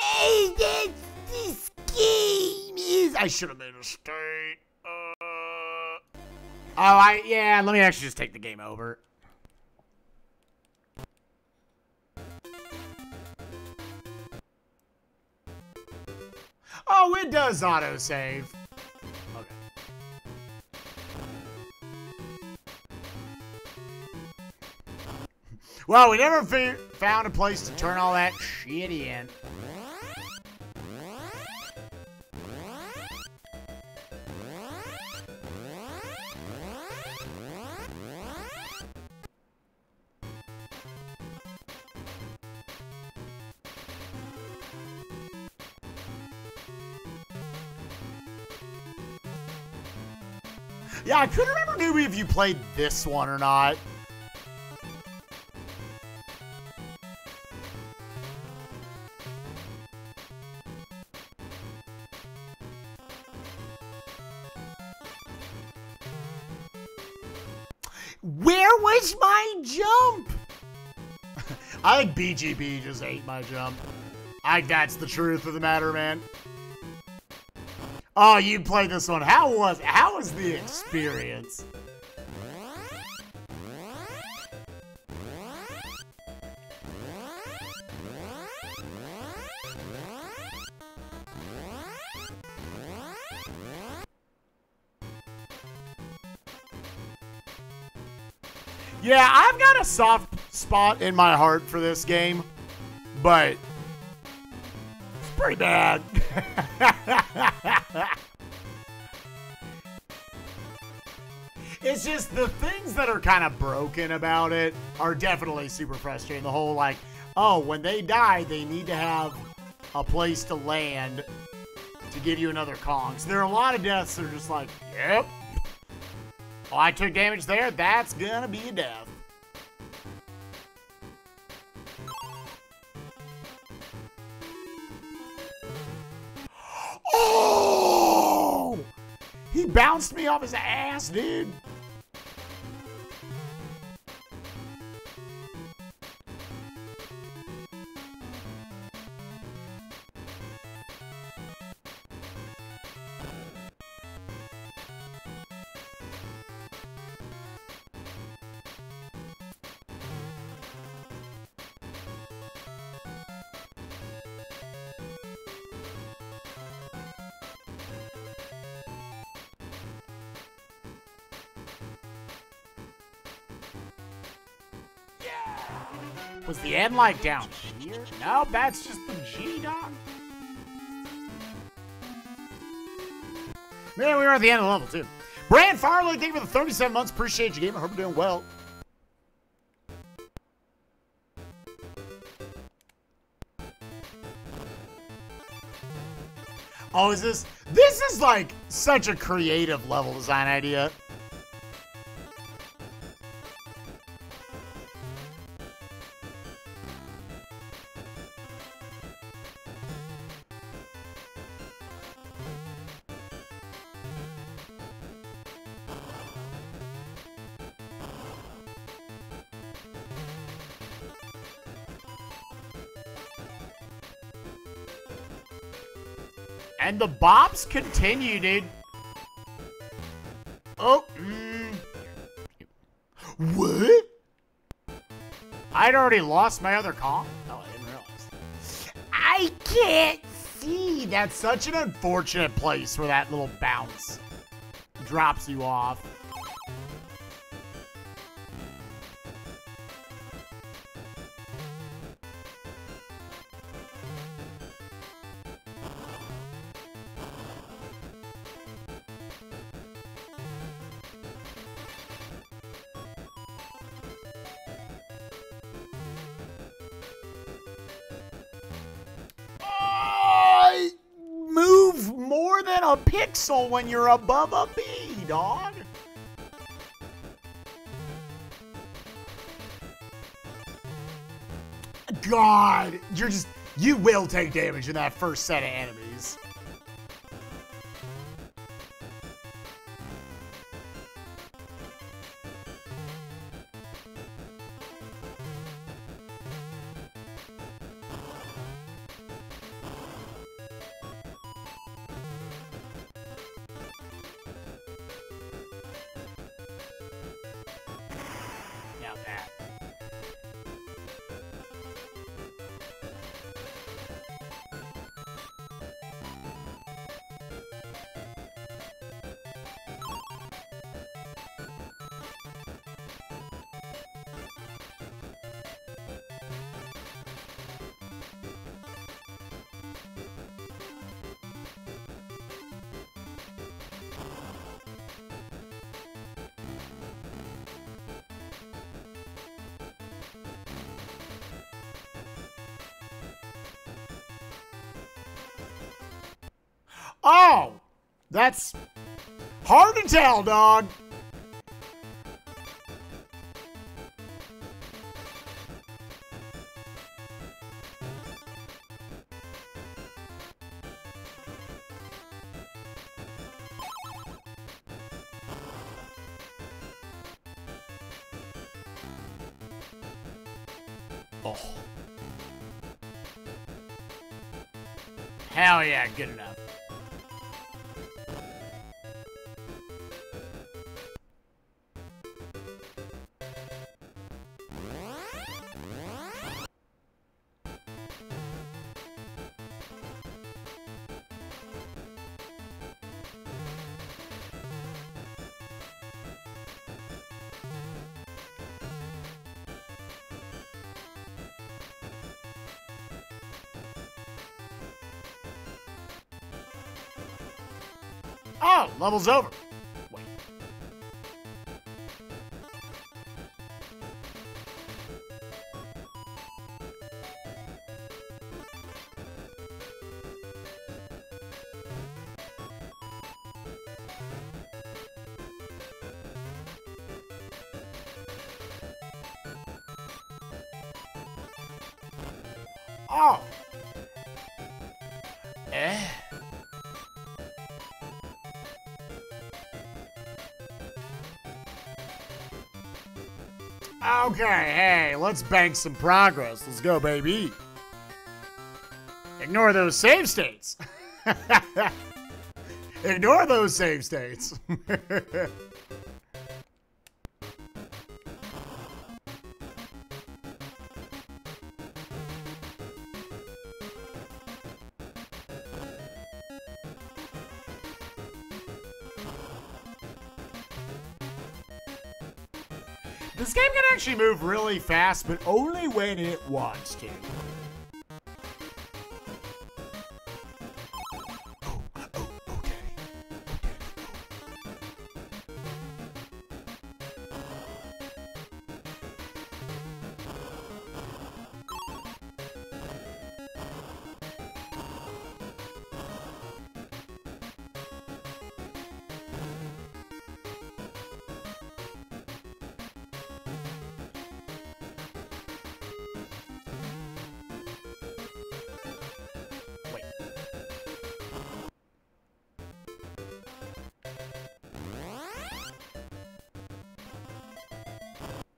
Hey, that's, this game is... I should have made a mistake. Oh, I, yeah, let me actually just take the game over. Oh, it does autosave. Okay. Well, we never found a place to turn all that shit in. Yeah, I couldn't remember, newbie, if you played this one or not. Where was my jump? I think B G B just ate my jump. I think that's the truth of the matter, man. Oh, you played this one. How was how was the experience? Yeah, I've got a soft spot in my heart for this game, but it's pretty bad. It's just the things that are kind of broken about it are definitely super frustrating. The whole like, oh, when they die, they need to have a place to land to give you another Kong. So there are a lot of deaths that are just like, yep. Oh, I took damage there. That's gonna be a death. Oh! He bounced me off his ass, dude. Was the end like down here? No, that's just the G, dog. Man, we are at the end of the level, too. Brand Farley, thank you for the thirty-seven months. Appreciate you, game. I hope you're doing well. Oh, is this... This is, like, such a creative level design idea. And the bops continue, dude. Oh. Mm. What? I'd already lost my other Kong? Oh, I didn't realize. I can't see. That's such an unfortunate place where that little bounce drops you off. Pixel when you're above a B, dog. God, you're just, you will take damage in that first set of enemies. Oh, that's hard to tell, dog. Oh. Hell yeah, good enough. Oh, level's over. Wait. Oh! Eh? Okay, hey, let's bank some progress. Let's go, baby. Ignore those save states. Ignore those save states. This game can actually move really fast, but only when it wants to.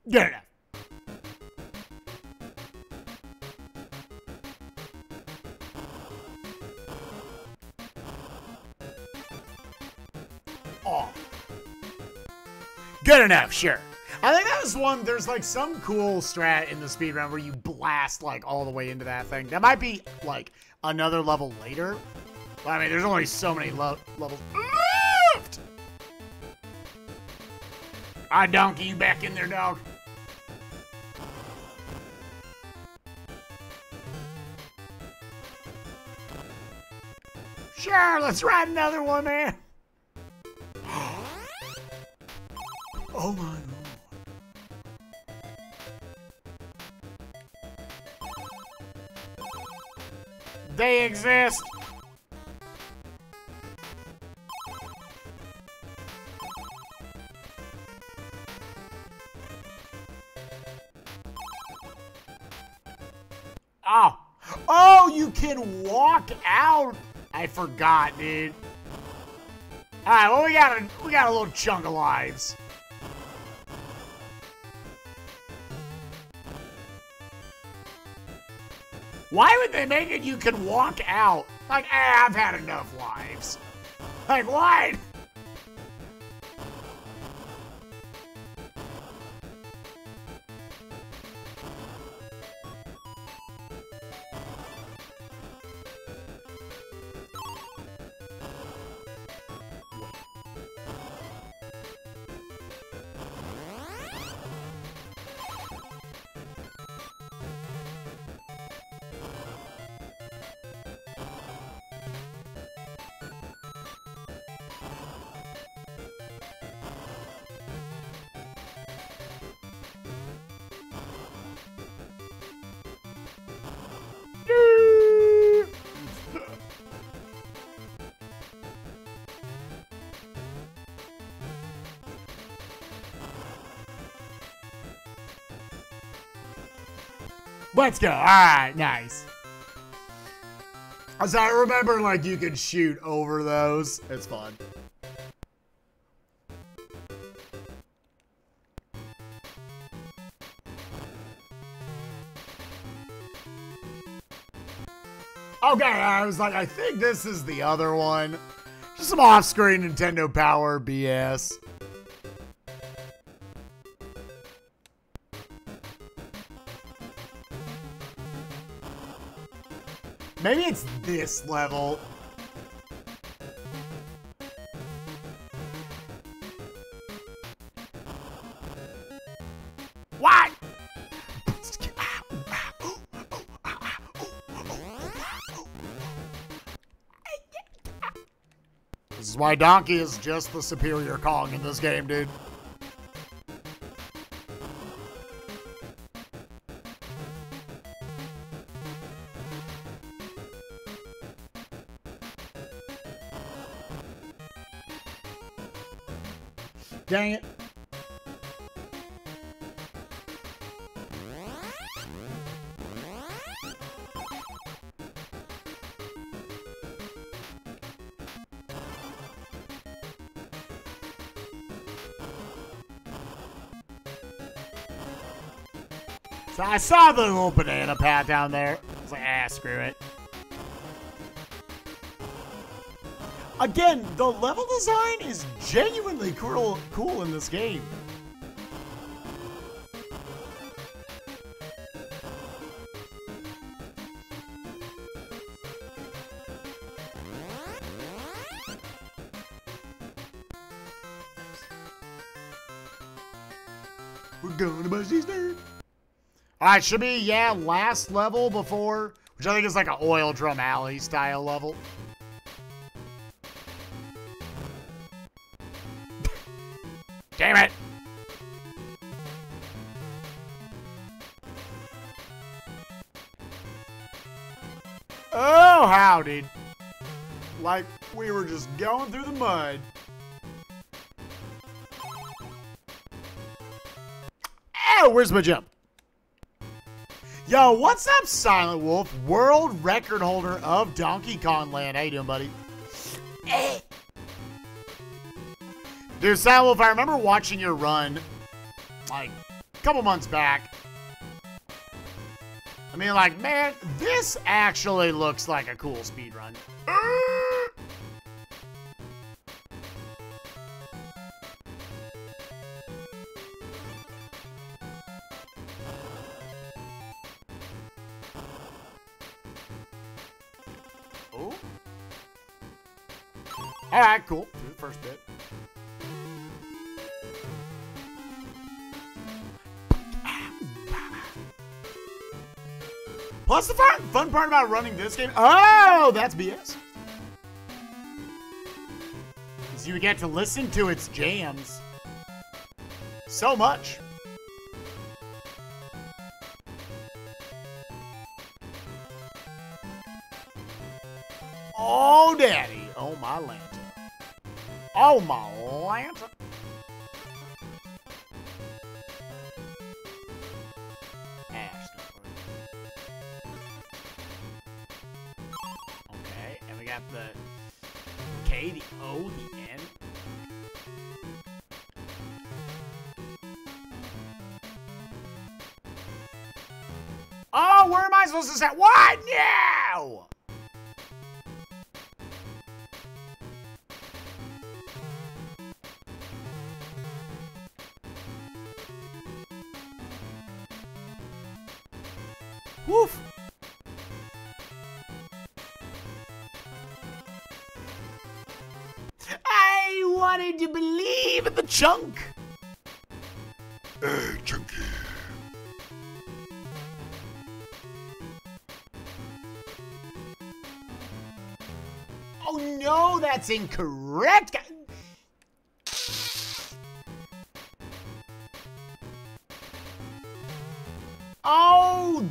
Good enough. Oh. Good enough, sure. I think that was one, there's like some cool strat in the speedrun where you blast like all the way into that thing. That might be like another level later. But, I mean, there's only so many lo- levels. Moved! I donkey you back in there, dog. Sure, let's ride another one, man. Oh my God. They exist. Oh. Oh, you can walk out. I forgot, dude. All right, well, we got a we got a little chunk of lives. Why would they make it? You can walk out. Like, eh, I've had enough lives. Like, why? Let's go. All right, nice. As I remember, like, you can shoot over those. It's fun. Okay, I was like, I think this is the other one. Just some off-screen Nintendo Power B S. Maybe it's this level. What? This is why Donkey is just the superior Kong in this game, dude. Dang it. So I saw the little banana pad down there. I was like, ah, screw it. Again, the level design is genuinely cool, cool in this game. We're going to Buzzy's there. Alright, should be, yeah, last level before, which I think is like an oil drum alley style level. Damn it! Oh, howdy. Like, we were just going through the mud. Oh, where's my jump? Yo, what's up, Silent Wolf? World record holder of Donkey Kong Land. How you doing, buddy? Dude, Silent Wolf, I remember watching your run, like, a couple months back. I mean, like, man, this actually looks like a cool speedrun. Oh. All right, cool. Do the first bit. What's the fun, fun part about running this game? Oh, that's B S. Because you get to listen to its jams so much. Oh, daddy. Oh, my lanta. Oh, my lanta. Supposed to say what now? Woof. I wanted to believe in the chunk. Hey, Chunky. No, that's incorrect. Oh,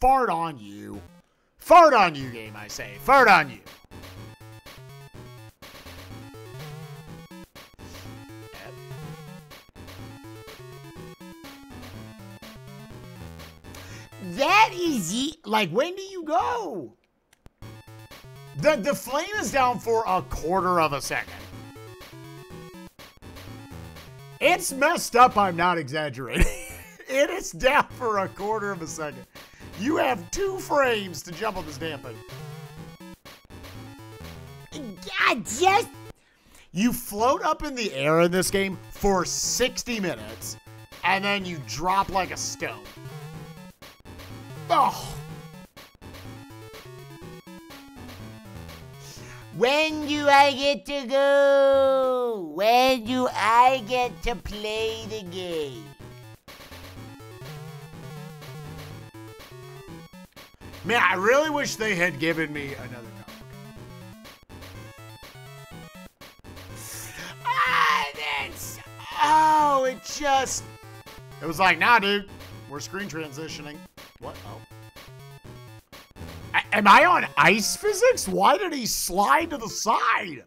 fart on you. Fart on you, game, I say. Fart on you. That is it. Like, when do you go? The, the flame is down for a quarter of a second. It's messed up, I'm not exaggerating. It is down for a quarter of a second. You have two frames to jump on this damn thing. I just... You float up in the air in this game for sixty minutes, and then you drop like a stone. Oh. When do I get to go? When do I get to play the game? Man, I really wish they had given me another Donkey. Ah, that's... Oh, it just... It was like, nah, dude. We're screen transitioning. What? Oh. Am I on ice physics? Why did he slide to the side?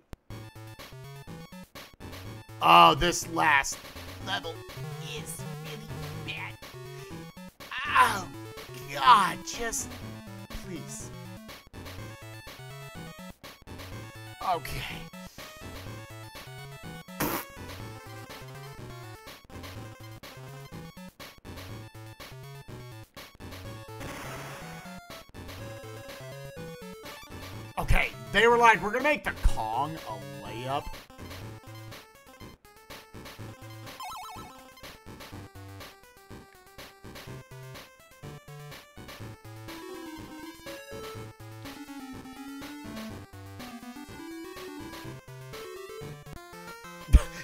Oh, this last level is really bad. Oh, God, just please. Okay. Okay, they were like, we're gonna make the Kong a layup.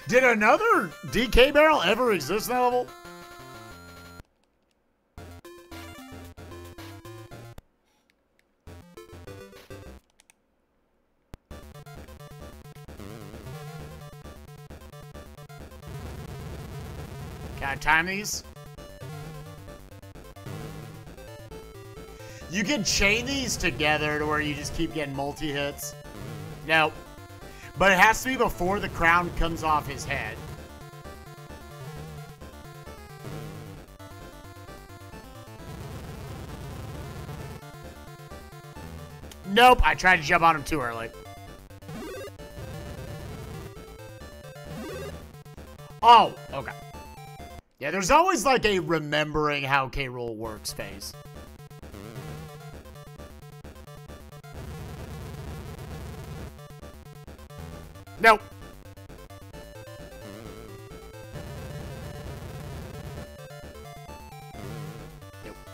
Did another D K barrel ever exist in that level? Can I time these? You can chain these together to where you just keep getting multi-hits. Nope. But it has to be before the crown comes off his head. Nope, I tried to jump on him too early. Oh, okay. Yeah, there's always like a remembering how K. Rool works phase. Nope. Nope.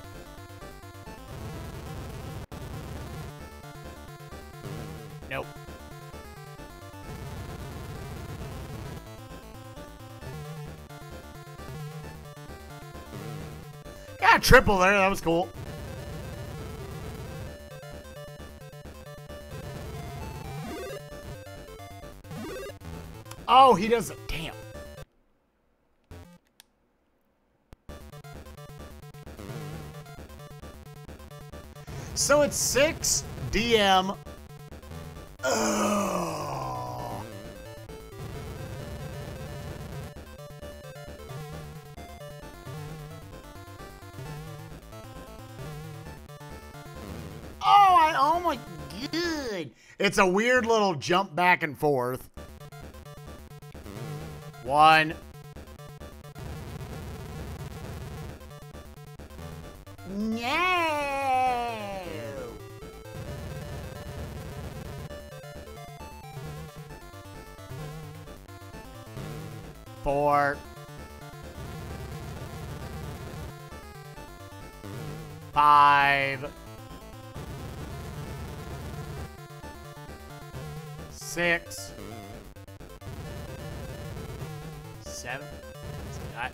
Nope. Got a triple there, that was cool. Oh, he doesn't. Damn. So it's six D M. Ugh. Oh, I, oh my god. It's a weird little jump back and forth. One. No. Four. Five. Six. Seven. Not.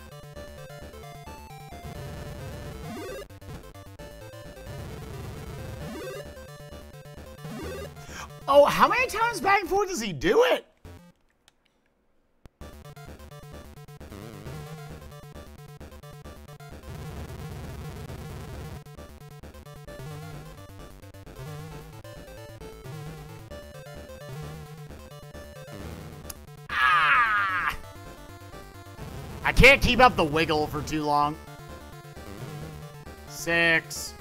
Oh, how many times back and forth does he do it? Can't keep up the wiggle for too long. Six.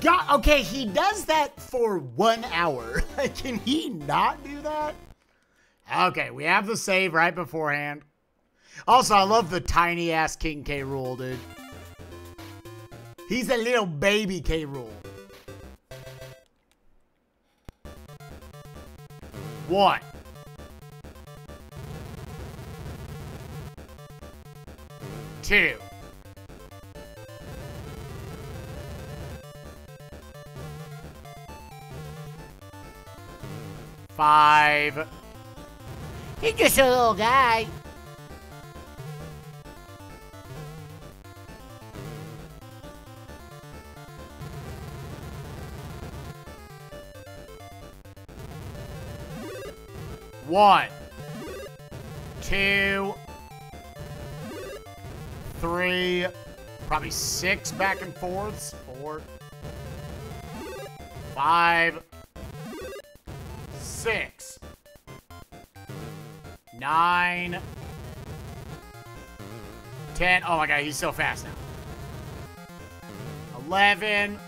God, okay, he does that for one hour. Can he not do that? Okay, we have the save right beforehand. Also, I love the tiny-ass King K. Rool, dude. He's a little baby K. Rool. One. Two. Five. He's just a little guy. One. Two. Three. Probably six back and forths. Four. Five. Six. Nine. Ten. Oh my god, he's so fast now. eleven.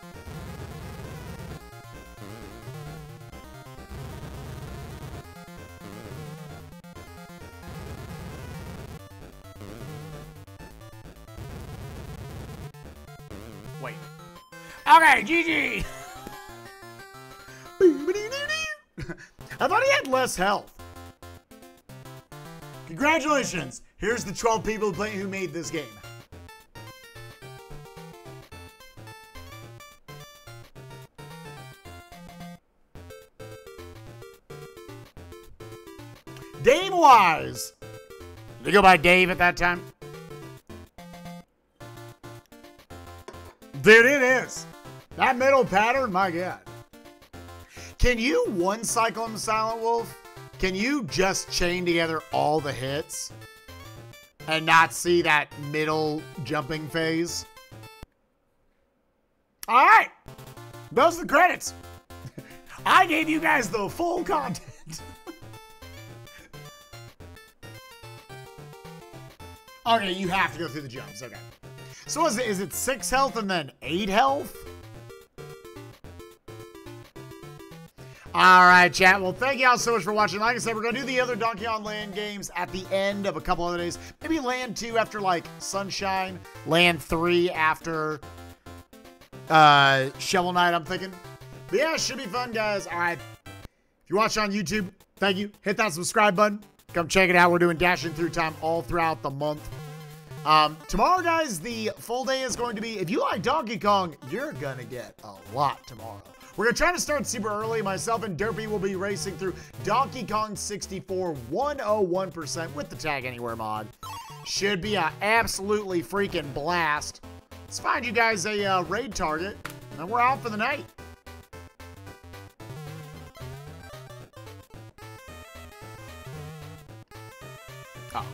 Wait. Okay, G G! I thought he had less health. Congratulations! Here's the twelve people who, play, who made this game. Dave Wise! Did they go by Dave at that time? Dude, it is. That middle pattern, my God. Can you one-cycle him, Silent Wolf? Can you just chain together all the hits and not see that middle jumping phase? All right, those are the credits. I gave you guys the full content. Okay, you have to go through the jumps, okay. So is it, is it six health and then eight health? All right, chat. Well, thank y'all so much for watching. Like I said, we're going to do the other Donkey Kong Land games at the end of a couple other days. Maybe Land two after, like, Sunshine. Land three after uh, Shovel Knight, I'm thinking. But yeah, it should be fun, guys. All right. If you watch on YouTube, thank you. Hit that subscribe button. Come check it out. We're doing Dashing Through Time all throughout the month. Um, tomorrow, guys, the full day is going to be, if you like Donkey Kong, you're going to get a lot tomorrow. We're going to try to start super early. Myself and Derpy will be racing through Donkey Kong sixty-four one oh one percent with the Tag Anywhere mod. Should be an absolutely freaking blast. Let's find you guys a uh, raid target, and we're out for the night. Oh.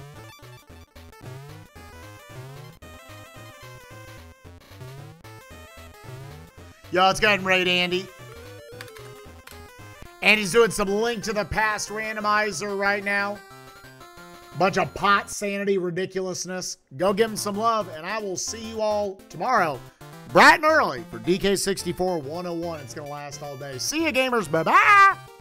Yo, let's go ahead and raid Andy. Andy's doing some Link to the Past Randomizer right now. Bunch of pot sanity ridiculousness. Go give him some love, and I will see you all tomorrow, bright and early, for D K sixty-four one oh one. It's going to last all day. See you, gamers. Bye-bye.